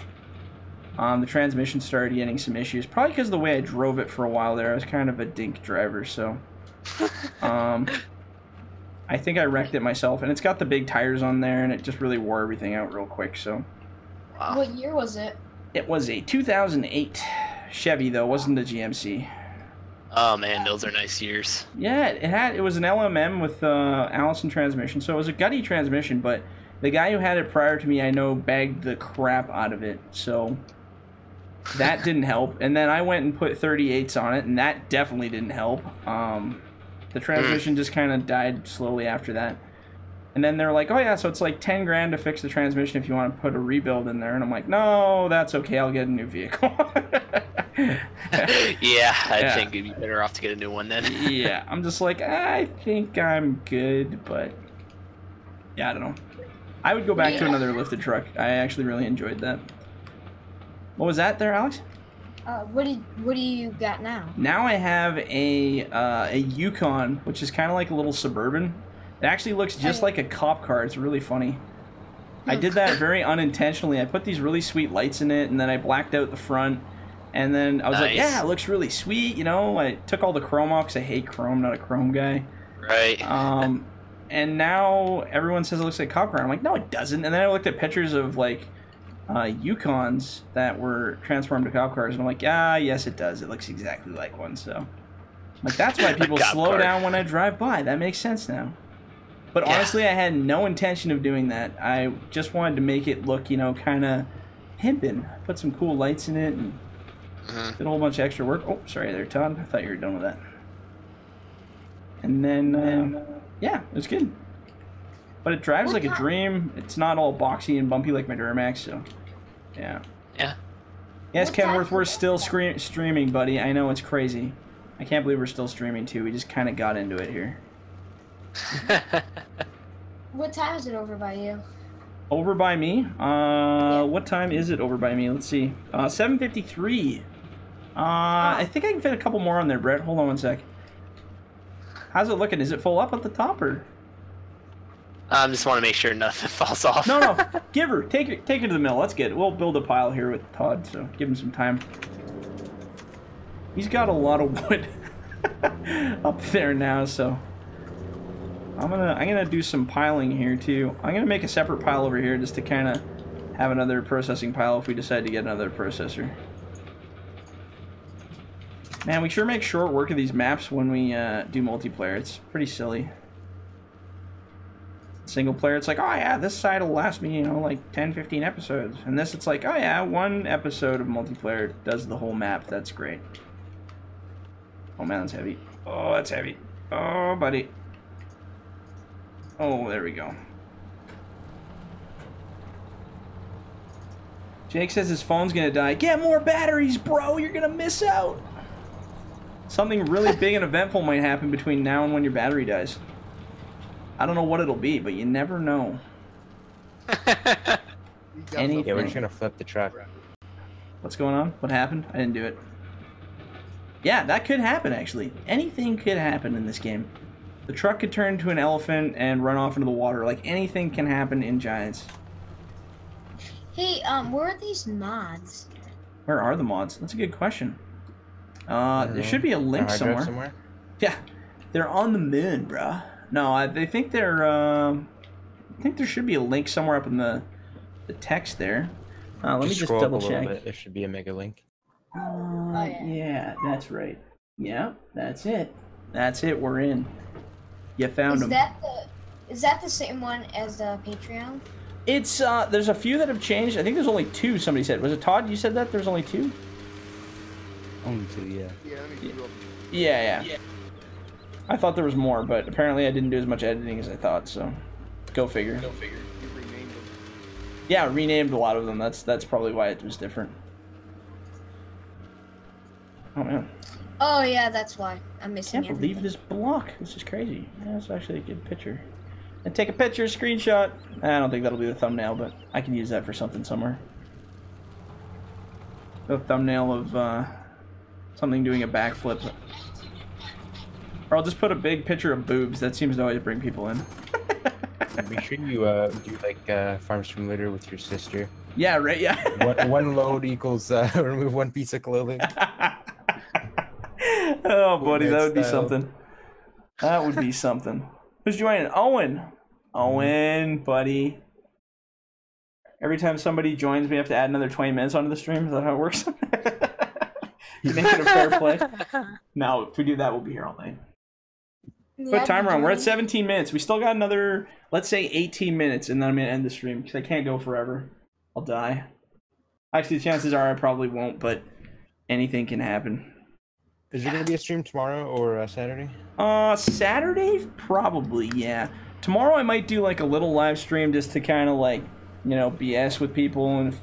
the transmission started getting some issues. Probably because of the way I drove it for a while there. I was kind of a dink driver, so... I think I wrecked it myself. And it's got the big tires on there, and it just really wore everything out real quick, so... Wow. What year was it? It was a 2008 Chevy, though. It wasn't a GMC. Oh man, those are nice years. Yeah, it was an LMM with Allison transmission, so it was a gutty transmission, but the guy who had it prior to me, I know, bagged the crap out of it, so that didn't help. And then I went and put 38s on it, and that definitely didn't help. The transmission just kind of died slowly after that. And then they're like, oh yeah, so it's like 10 grand to fix the transmission if you want to put a rebuild in there. And I'm like, no, that's okay, I'll get a new vehicle. Yeah, I think it'd be better off to get a new one then. Yeah, I'm just like, I think I'm good, but yeah, I don't know. I would go back to another lifted truck. I actually really enjoyed that. What was that there, Alex? What do you got now? Now I have a Yukon, which is kind of like a little Suburban. It actually looks just like a cop car. It's really funny. I did that very unintentionally. I put these really sweet lights in it, and then I blacked out the front. And then I was like, yeah, it looks really sweet, you know? I took all the chrome off because I hate chrome, not a chrome guy. Right. And now everyone says it looks like a cop car. I'm like, no, it doesn't. And then I looked at pictures of, like, Yukons that were transformed to cop cars. And I'm like, ah, yes, it does. It looks exactly like one. So I'm like, that's why people slow down when I drive by. That makes sense now. But honestly, I had no intention of doing that. I just wanted to make it look, you know, kind of pimpin'. I put some cool lights in it and... Did a whole bunch of extra work. Oh, sorry there, Todd. I thought you were done with that. And then, yeah, it was good. But it drives like a dream. It's not all boxy and bumpy like my Duramax, so, yeah. Yeah. Yes, Kenworth, we're still streaming, buddy. I know, it's crazy. I can't believe we're still streaming, too. We just kind of got into it here. What time is it over by you? Over by me? What time is it over by me? Let's see. 7:53. I think I can fit a couple more on there, Brett. Hold on one sec. How's it looking? Is it full up at the top, or? I just want to make sure nothing falls off. No. Give her. Take her to the mill. That's good. We'll build a pile here with Todd, so give him some time. He's got a lot of wood up there now, so. I'm gonna do some piling here too. I'm gonna make a separate pile over here just to kind of have another processing pile if we decide to get another processor. Man, we sure make short work of these maps when we do multiplayer. It's pretty silly. single player, it's like, oh yeah, this side will last me, you know, like 10, 15 episodes. And this, it's like, oh yeah, one episode of multiplayer does the whole map. That's great. Oh man, that's heavy. Oh, that's heavy. Oh, buddy. Oh, there we go. Jake says his phone's gonna die. Get more batteries, bro! You're gonna miss out! Something really big and eventful might happen between now and when your battery dies. I don't know what it'll be, but you never know. Anything. Yeah, we're just gonna flip the truck. What's going on? What happened? I didn't do it. Yeah, that could happen, actually. Anything could happen in this game. The truck could turn into an elephant and run off into the water. Like, anything can happen in Giants. Hey, where are these mods? Where are the mods? That's a good question. There should be a link somewhere. Yeah, they're on the moon, bruh. No, they think they're, I think there should be a link somewhere up in the text there. Let me just double check. There should be a mega link. Oh, yeah. Yeah, that's right. Yeah, that's it. That's it, we're in. You found them. Is that the same one as the Patreon? It's, there's a few that have changed. I think there's only two, somebody said. Was it Todd? You said that? There's only two? Only two, yeah. Yeah, yeah. I thought there was more, but apparently I didn't do as much editing as I thought, so... Go figure. Go figure. You renamed them. Yeah, I renamed a lot of them. That's probably why it was different. Oh, man. Oh, yeah, that's why. I'm missing everything. I can't believe this block. This is crazy. That's actually a good picture. And take a picture, screenshot. I don't think that'll be the thumbnail, but I can use that for something somewhere. The thumbnail of something doing a backflip. Or I'll just put a big picture of boobs. That seems to always bring people in. Make sure you do like Farm Simulator with your sister. Yeah, right, yeah. one load equals remove one piece of clothing. Oh, buddy, that would be something. That would be something. Who's joining? Owen. Owen, buddy. Every time somebody joins me, I have to add another 20 minutes onto the stream. Is that how it works? You make it a fair play? No, if we do that, we'll be here all night. Yeah, put timer on. We're at 17 minutes. We still got another, let's say, 18 minutes, and then I'm going to end the stream because I can't go forever. I'll die. Actually, the chances are I probably won't, but anything can happen. Is there going to be a stream tomorrow or Saturday? Saturday? Probably, yeah. Tomorrow I might do like a little live stream just to kind of like, you know, BS with people and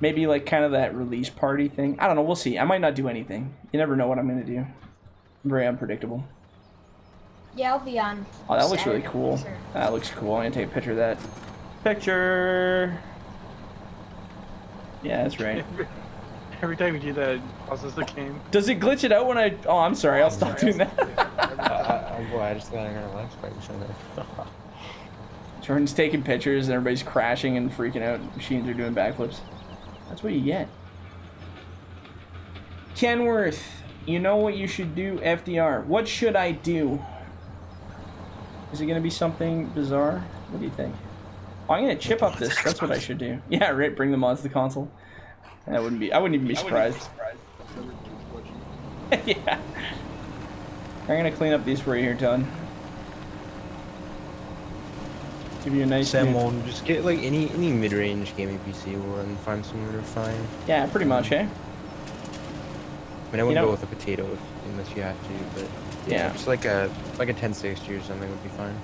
maybe like kind of that release party thing. I don't know. We'll see. I might not do anything. You never know what I'm going to do. I'm very unpredictable. Yeah, I'll be on. Oh, that looks really cool. Sure. That looks cool. I'm going to take a picture of that. Picture. Yeah, that's right. Every time you do that, it pauses the game. Does it glitch it out when I... Oh, I'm sorry. I'll stop doing that. Oh, boy. I just thought I heard a launch button. Jordan's taking pictures, and everybody's crashing and freaking out. Machines are doing backflips. That's what you get. Kenworth, you know what you should do, FDR. What should I do? Is it going to be something bizarre? What do you think? Oh, I'm going to chip up this. That's what I should do. Yeah, right. Bring the mods to the console. I wouldn't even be surprised. Yeah. I'm gonna clean up these for you here, Todd. Give you a nice one. Just get like any mid-range gaming PC will run Farm Simulator fine. Yeah, pretty much, eh? I mean, I wouldn't go with a potato unless you have to, but yeah, just like a 1060 or something would be fine.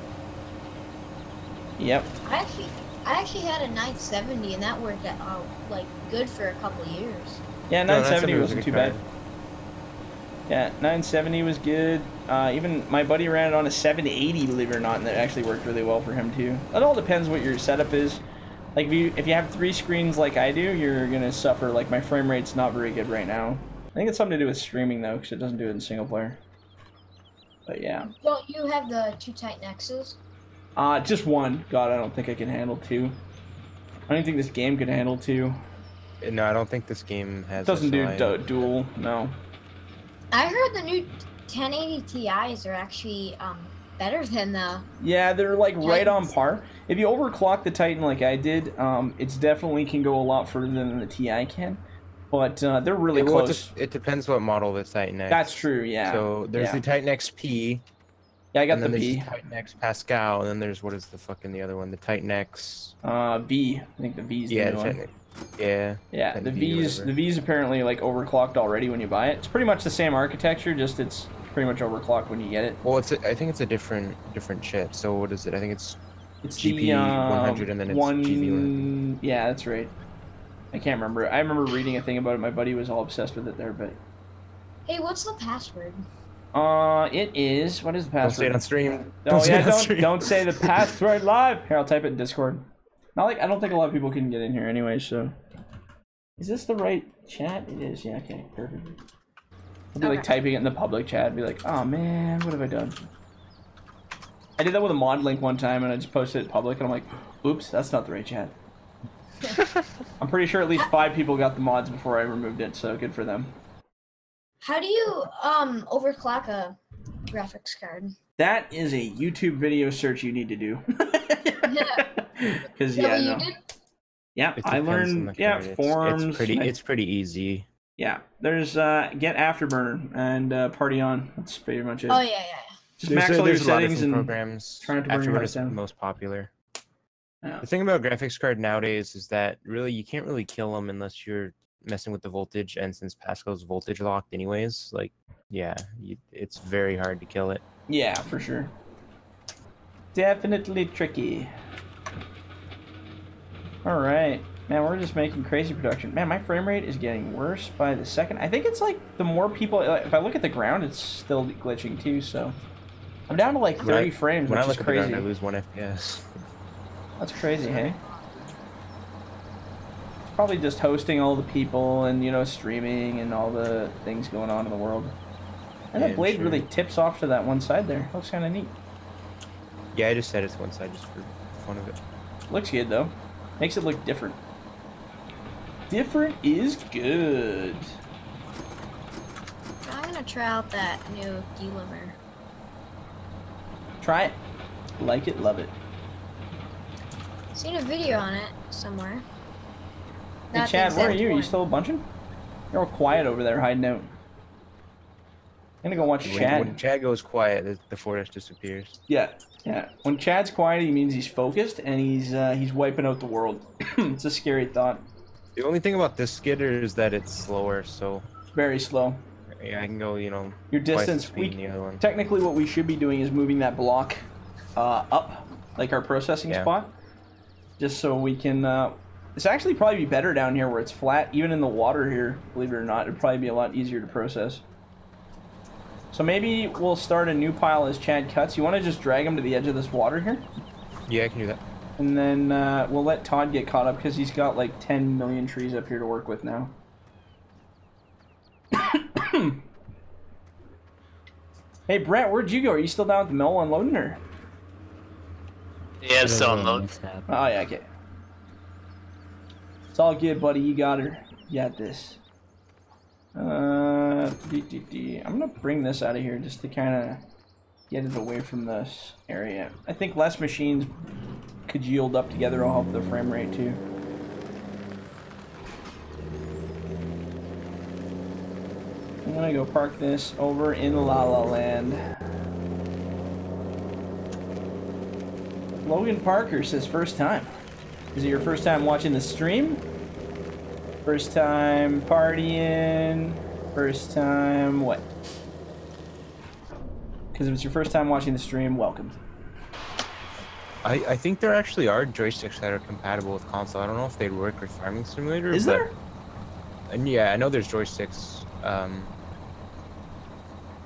Yep. I actually had a 970, and that worked out like good for a couple years. Yeah, 970 wasn't too bad. Yeah, 970 was good. Even my buddy ran it on a 780, believe it or not, and that actually worked really well for him too. It all depends what your setup is. Like if you have three screens like I do, you're gonna suffer. Like my frame rate's not very good right now. I think it's something to do with streaming though, because it doesn't do it in single player. But yeah. Don't you have the two Titan Xs? Just one. God, I don't think I can handle two. I don't think this game could handle two. No, I don't think this game has... Doesn't do dual, no. I heard the new 1080 Ti's are actually better than the... Yeah, they're like Titans. Right on par. If you overclock the Titan like I did, it's definitely can go a lot further than the Ti can. But they're really close. It depends what model the Titan X. That's true, yeah. So there's the Titan XP... Yeah, I got the B. Titan X Pascal, and then there's what is the fucking the other one? The Titan X. B. I think the V's the new one. Yeah. Yeah. The V's. The V's apparently like overclocked already when you buy it. It's pretty much the same architecture, just it's pretty much overclocked when you get it. Well, it's a, I think it's a different chip. So what is it? I think it's GP 100 and then it's GB. Yeah, that's right. I can't remember. I remember reading a thing about it. My buddy was all obsessed with it there, but. Hey, what's the password? It is. What is the password? Don't say it on stream. Oh yeah, don't say the password live. Here, I'll type it in Discord. Not like I don't think a lot of people can get in here anyway. So, is this the right chat? It is. Yeah. Okay. Perfect. I'll be like typing it in the public chat and be like, oh man, what have I done? I did that with a mod link one time and I just posted it public and I'm like, oops, that's not the right chat. I'm pretty sure at least 5 people got the mods before I removed it, so good for them. How do you overclock a graphics card? That is a YouTube video search you need to do. Because yeah, no. Yeah, I learned. Yeah, forums. It's pretty easy. Yeah, there's get Afterburner and Party On. That's pretty much it. Oh yeah, yeah. Just max all your settings and programs. Try not to burn yours down. Afterburner is most popular. Yeah. The thing about graphics card nowadays is that really you can't really kill them unless you're messing with the voltage, and since Pascal's voltage locked anyways, like, yeah, it's very hard to kill it. Yeah, for sure. Definitely tricky. All right, man, we're just making crazy production. Man, my frame rate is getting worse by the second. I think it's like the more people, like, if I look at the ground, it's still glitching too, so. I'm down to like 30 frames, which is crazy. When I look at the ground, I lose 1 FPS. That's crazy, hey? Probably just hosting all the people and, you know, streaming and all the things going on in the world. And yeah, that blade really tips off to that one side there. Looks kind of neat. Yeah, I just said it's one side just for fun of it. Looks good, though. Makes it look different. Different is good. I'm going to try out that new D-Limmer. Try it. Like it, love it. Seen a video on it somewhere. Hey, Chad, where are you? Are you still bunching? You're all quiet over there, hiding out. I'm gonna go watch Chad. When Chad goes quiet, the forest disappears. Yeah, yeah. When Chad's quiet, he means he's focused and he's wiping out the world. It's a scary thought. The only thing about this skidder is that it's slower, so very slow. Yeah, I can go. You know, your distance. The other one. Technically, what we should be doing is moving that block up, like our processing spot, just so we can. It's actually probably be better down here where it's flat, even in the water here, believe it or not. It'd probably be a lot easier to process. So maybe we'll start a new pile as Chad cuts. You want to just drag him to the edge of this water here? Yeah, I can do that. And then we'll let Todd get caught up because he's got like 10 million trees up here to work with now. Hey, Brett, where'd you go? Are you still down at the mill unloading or? Yeah, I'm still unloading. Oh, yeah, okay. It's all good, buddy. You got her. You got this. I'm gonna bring this out of here just to kind of get it away from this area. I think less machines congealed up together will help the frame rate too. I'm gonna go park this over in La La Land. Logan Parker says first time. Is it your first time watching the stream? First time partying? First time what? Because if it's your first time watching the stream, welcome. I think there actually are joysticks that are compatible with console. I don't know if they work with Farming Simulator. Is there? And yeah, I know there's joysticks.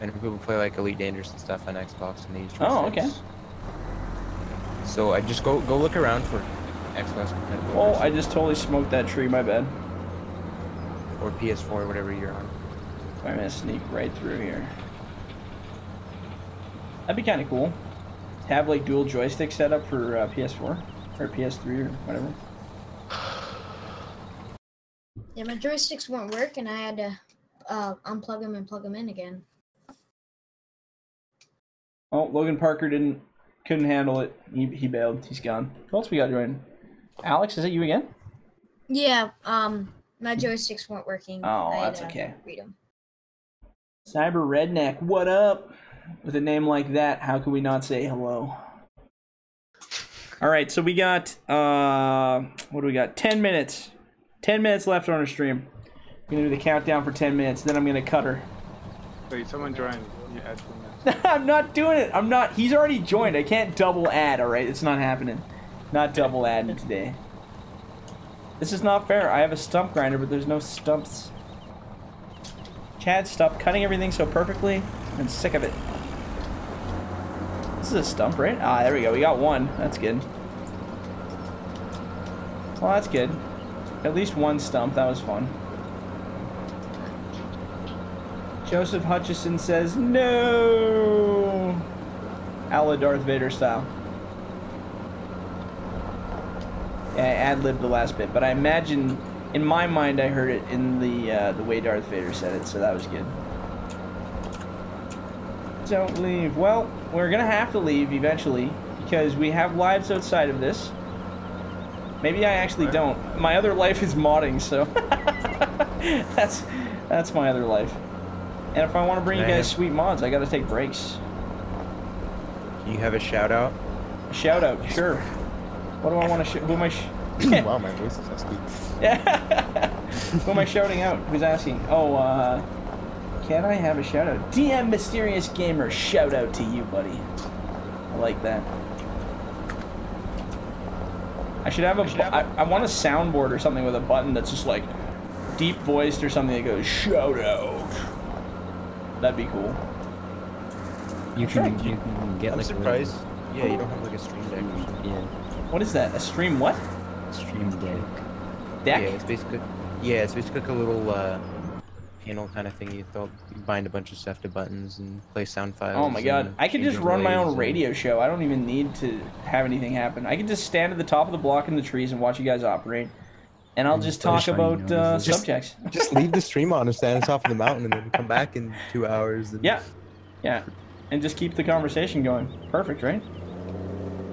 And people play like Elite Dangerous and stuff on Xbox and they use joysticks. Oh, okay. So I just go look around for. Oh, I just totally smoked that tree, my bad. Or PS4, whatever you're on. I'm gonna sneak right through here. That'd be kind of cool. Have like dual joystick setup for PS4 or PS3 or whatever. Yeah, my joysticks won't work and I had to unplug them and plug them in again. Oh, Logan Parker couldn't handle it. He bailed. He's gone. What else we got joining? Alex, is it you again? Yeah, my joysticks weren't working. Oh, that's okay. Read them. Cyber Redneck, what up? With a name like that, how can we not say hello? All right, so we got, what do we got? 10 minutes. 10 minutes left on our stream. I'm going to do the countdown for 10 minutes, then I'm going to cut her. Wait, someone joined. You add 10 minutes. I'm not doing it. I'm not. He's already joined. I can't double add, all right? It's not happening. Not double adding today. This is not fair. I have a stump grinder, but there's no stumps. Chad, stop cutting everything so perfectly. I'm sick of it. This is a stump, right? Ah, there we go. We got one. That's good. Well, that's good. At least one stump. That was fun. Joseph Hutchison says, no! A la Darth Vader style. Yeah, I ad-libbed the last bit, but I imagine... In my mind, I heard it in the way Darth Vader said it, so that was good. Don't leave. Well, we're gonna have to leave eventually because we have lives outside of this. Maybe I actually don't. My other life is modding, so that's my other life. And if I want to bring you guys sweet mods, I gotta take breaks. You have a shout out? A shout out, sure. What do I want to? Who am I? Wow, my voice is nasty. Who am I shouting out? Who's asking? Oh, can I have a shout out? DM Mysterious Gamer, shout out to you, buddy. I like that. I should have a. I want a soundboard or something with a button that's just like deep voiced or something that goes shout out. That'd be cool. You can get. I'm like surprised. Yeah, you don't have like a stream deck. Yeah. What is that? A stream what? Stream deck? Yeah, it's basically like a little panel kind of thing. You bind a bunch of stuff to buttons and play sound files. Oh my god, I could just run my own radio show. I don't even need to have anything happen. I could just stand at the top of the block in the trees and watch you guys operate, and I'll just talk about subjects. Just leave the stream on and stand us off in the mountain and then come back in 2 hours. And... Yeah, yeah, and just keep the conversation going. Perfect, right?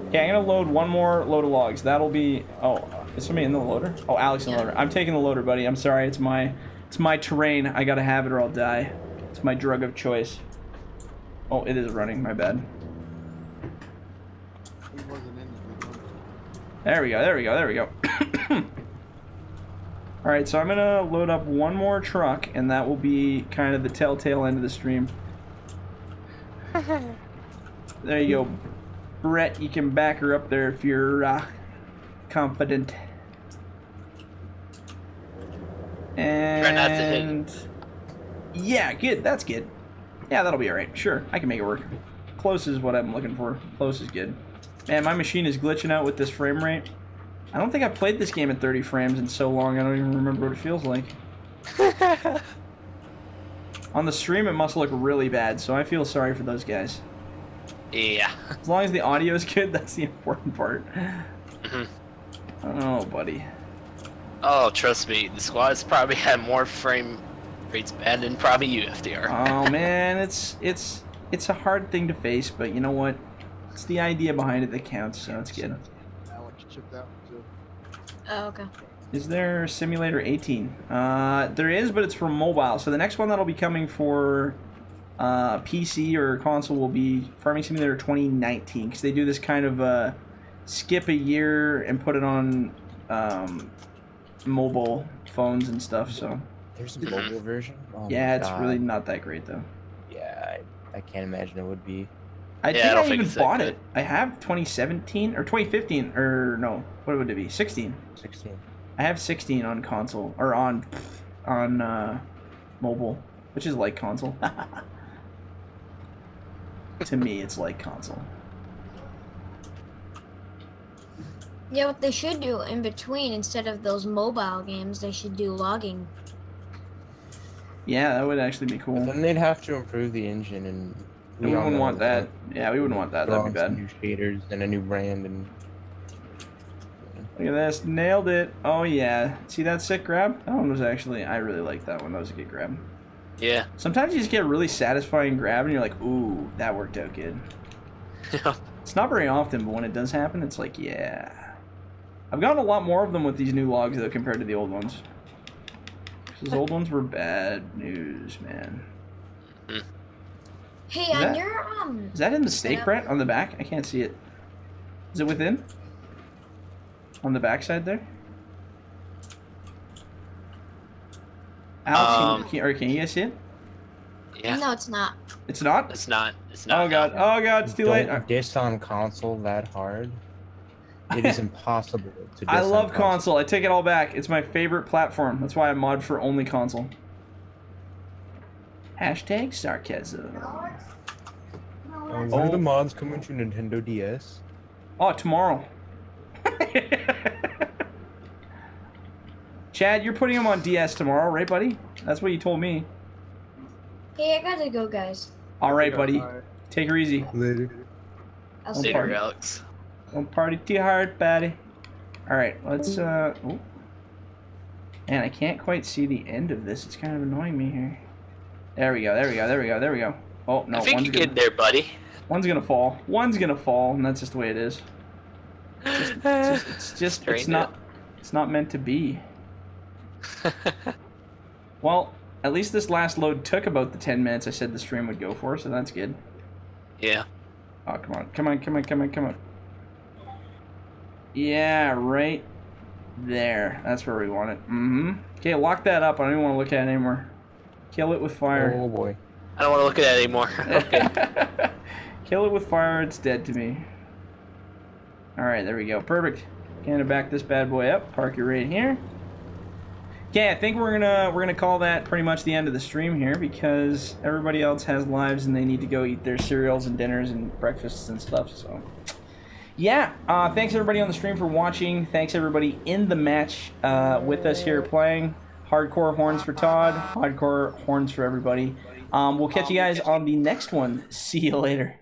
Okay, I'm gonna load one more load of logs. That'll be... Oh, is somebody in the loader? Oh, Alex in the loader. I'm taking the loader, buddy. I'm sorry. It's my terrain. I gotta have it or I'll die. It's my drug of choice. Oh, it is running. My bad. There we go. There we go. There we go. All right, so I'm gonna load up one more truck, and that will be kind of the telltale end of the stream. There you go. Brett, you can back her up there if you're confident. And try not to hit. Yeah, good. That's good. Yeah, that'll be all right. Sure, I can make it work. Close is what I'm looking for. Close is good. Man, my machine is glitching out with this frame rate. I don't think I've played this game at 30 frames in so long. I don't even remember what it feels like. On the stream, it must look really bad, so I feel sorry for those guys. Yeah. As long as the audio is good, that's the important part. Mm-hmm. Oh, buddy. Oh, trust me, the squad's probably had more frame rates bad than probably you, FDR. Oh man, it's a hard thing to face, but you know what? It's the idea behind it that counts, so it's good. I want to chip that one too. Oh, okay. Is there Simulator 18? There is, but it's for mobile. So the next one that'll be coming for. PC or console will be Farming Simulator 2019 because they do this kind of skip a year and put it on mobile phones and stuff. So there's a mobile version. Oh yeah, it's really not that great though. Yeah, I can't imagine it would be. I think I even bought it. I have 2017 or 2015 or no, what would it be? 16. 16. I have 16 on console or on mobile, which is like console. To me, it's like console. Yeah, what they should do in between, instead of those mobile games, they should do logging. Yeah, that would actually be cool. But then they'd have to improve the engine, and we wouldn't want that. Yeah, we wouldn't want that. That'd be bad. New shaders and a new brand, and look at this, nailed it. Oh yeah, see that sick grab? That one was actually, I really liked that one. That was a good grab. Yeah. Sometimes you just get a really satisfying grab and you're like, ooh, that worked out good. It's not very often, but when it does happen, it's like, yeah. I've gotten a lot more of them with these new logs, though, compared to the old ones. Those old ones were bad news, man. Hey, on your is that in the stake, Brent? On the back? I can't see it. Is it within? On the back side there? Alex, can you guys see it? Yeah. No, it's not. It's not? It's not. It's not. Oh god. Oh god, it's too late. Don't diss on console that hard. It is impossible to diss. I love console. I take it all back. It's my favorite platform. That's why I mod for only console. Hashtag sarcasm. When are the mods coming to Nintendo DS? Oh, tomorrow. Chad, you're putting them on DS tomorrow, right, buddy? That's what you told me. Hey, I gotta go, guys. All right, buddy. All right. Take her easy. Later. I'll see you, Alex. Don't party too hard, buddy. All right, let's. Oh. Man, I can't quite see the end of this. It's kind of annoying me here. There we go. There we go. There we go. There we go. Oh no! I think you get there, buddy. One's gonna fall. One's gonna fall, and that's just the way it is. It's not meant to be. Well, at least this last load took about the 10 minutes I said the stream would go for, so that's good. Yeah. Oh, come on. Come on, come on, come on, come on. Yeah, right there. That's where we want it. Mm-hmm. Okay, lock that up. I don't even want to look at it anymore. Kill it with fire. Oh, boy. I don't want to look at it anymore. Okay. Kill it with fire. It's dead to me. All right, there we go. Perfect. Gonna back this bad boy up. Park it right here. Yeah, I think we're gonna call that pretty much the end of the stream here because everybody else has lives and they need to go eat their cereals and dinners and breakfasts and stuff. So, yeah, thanks everybody on the stream for watching. Thanks everybody in the match with us here playing. Hardcore horns for Todd. Hardcore horns for everybody. We'll catch you guys on the next one. See you later.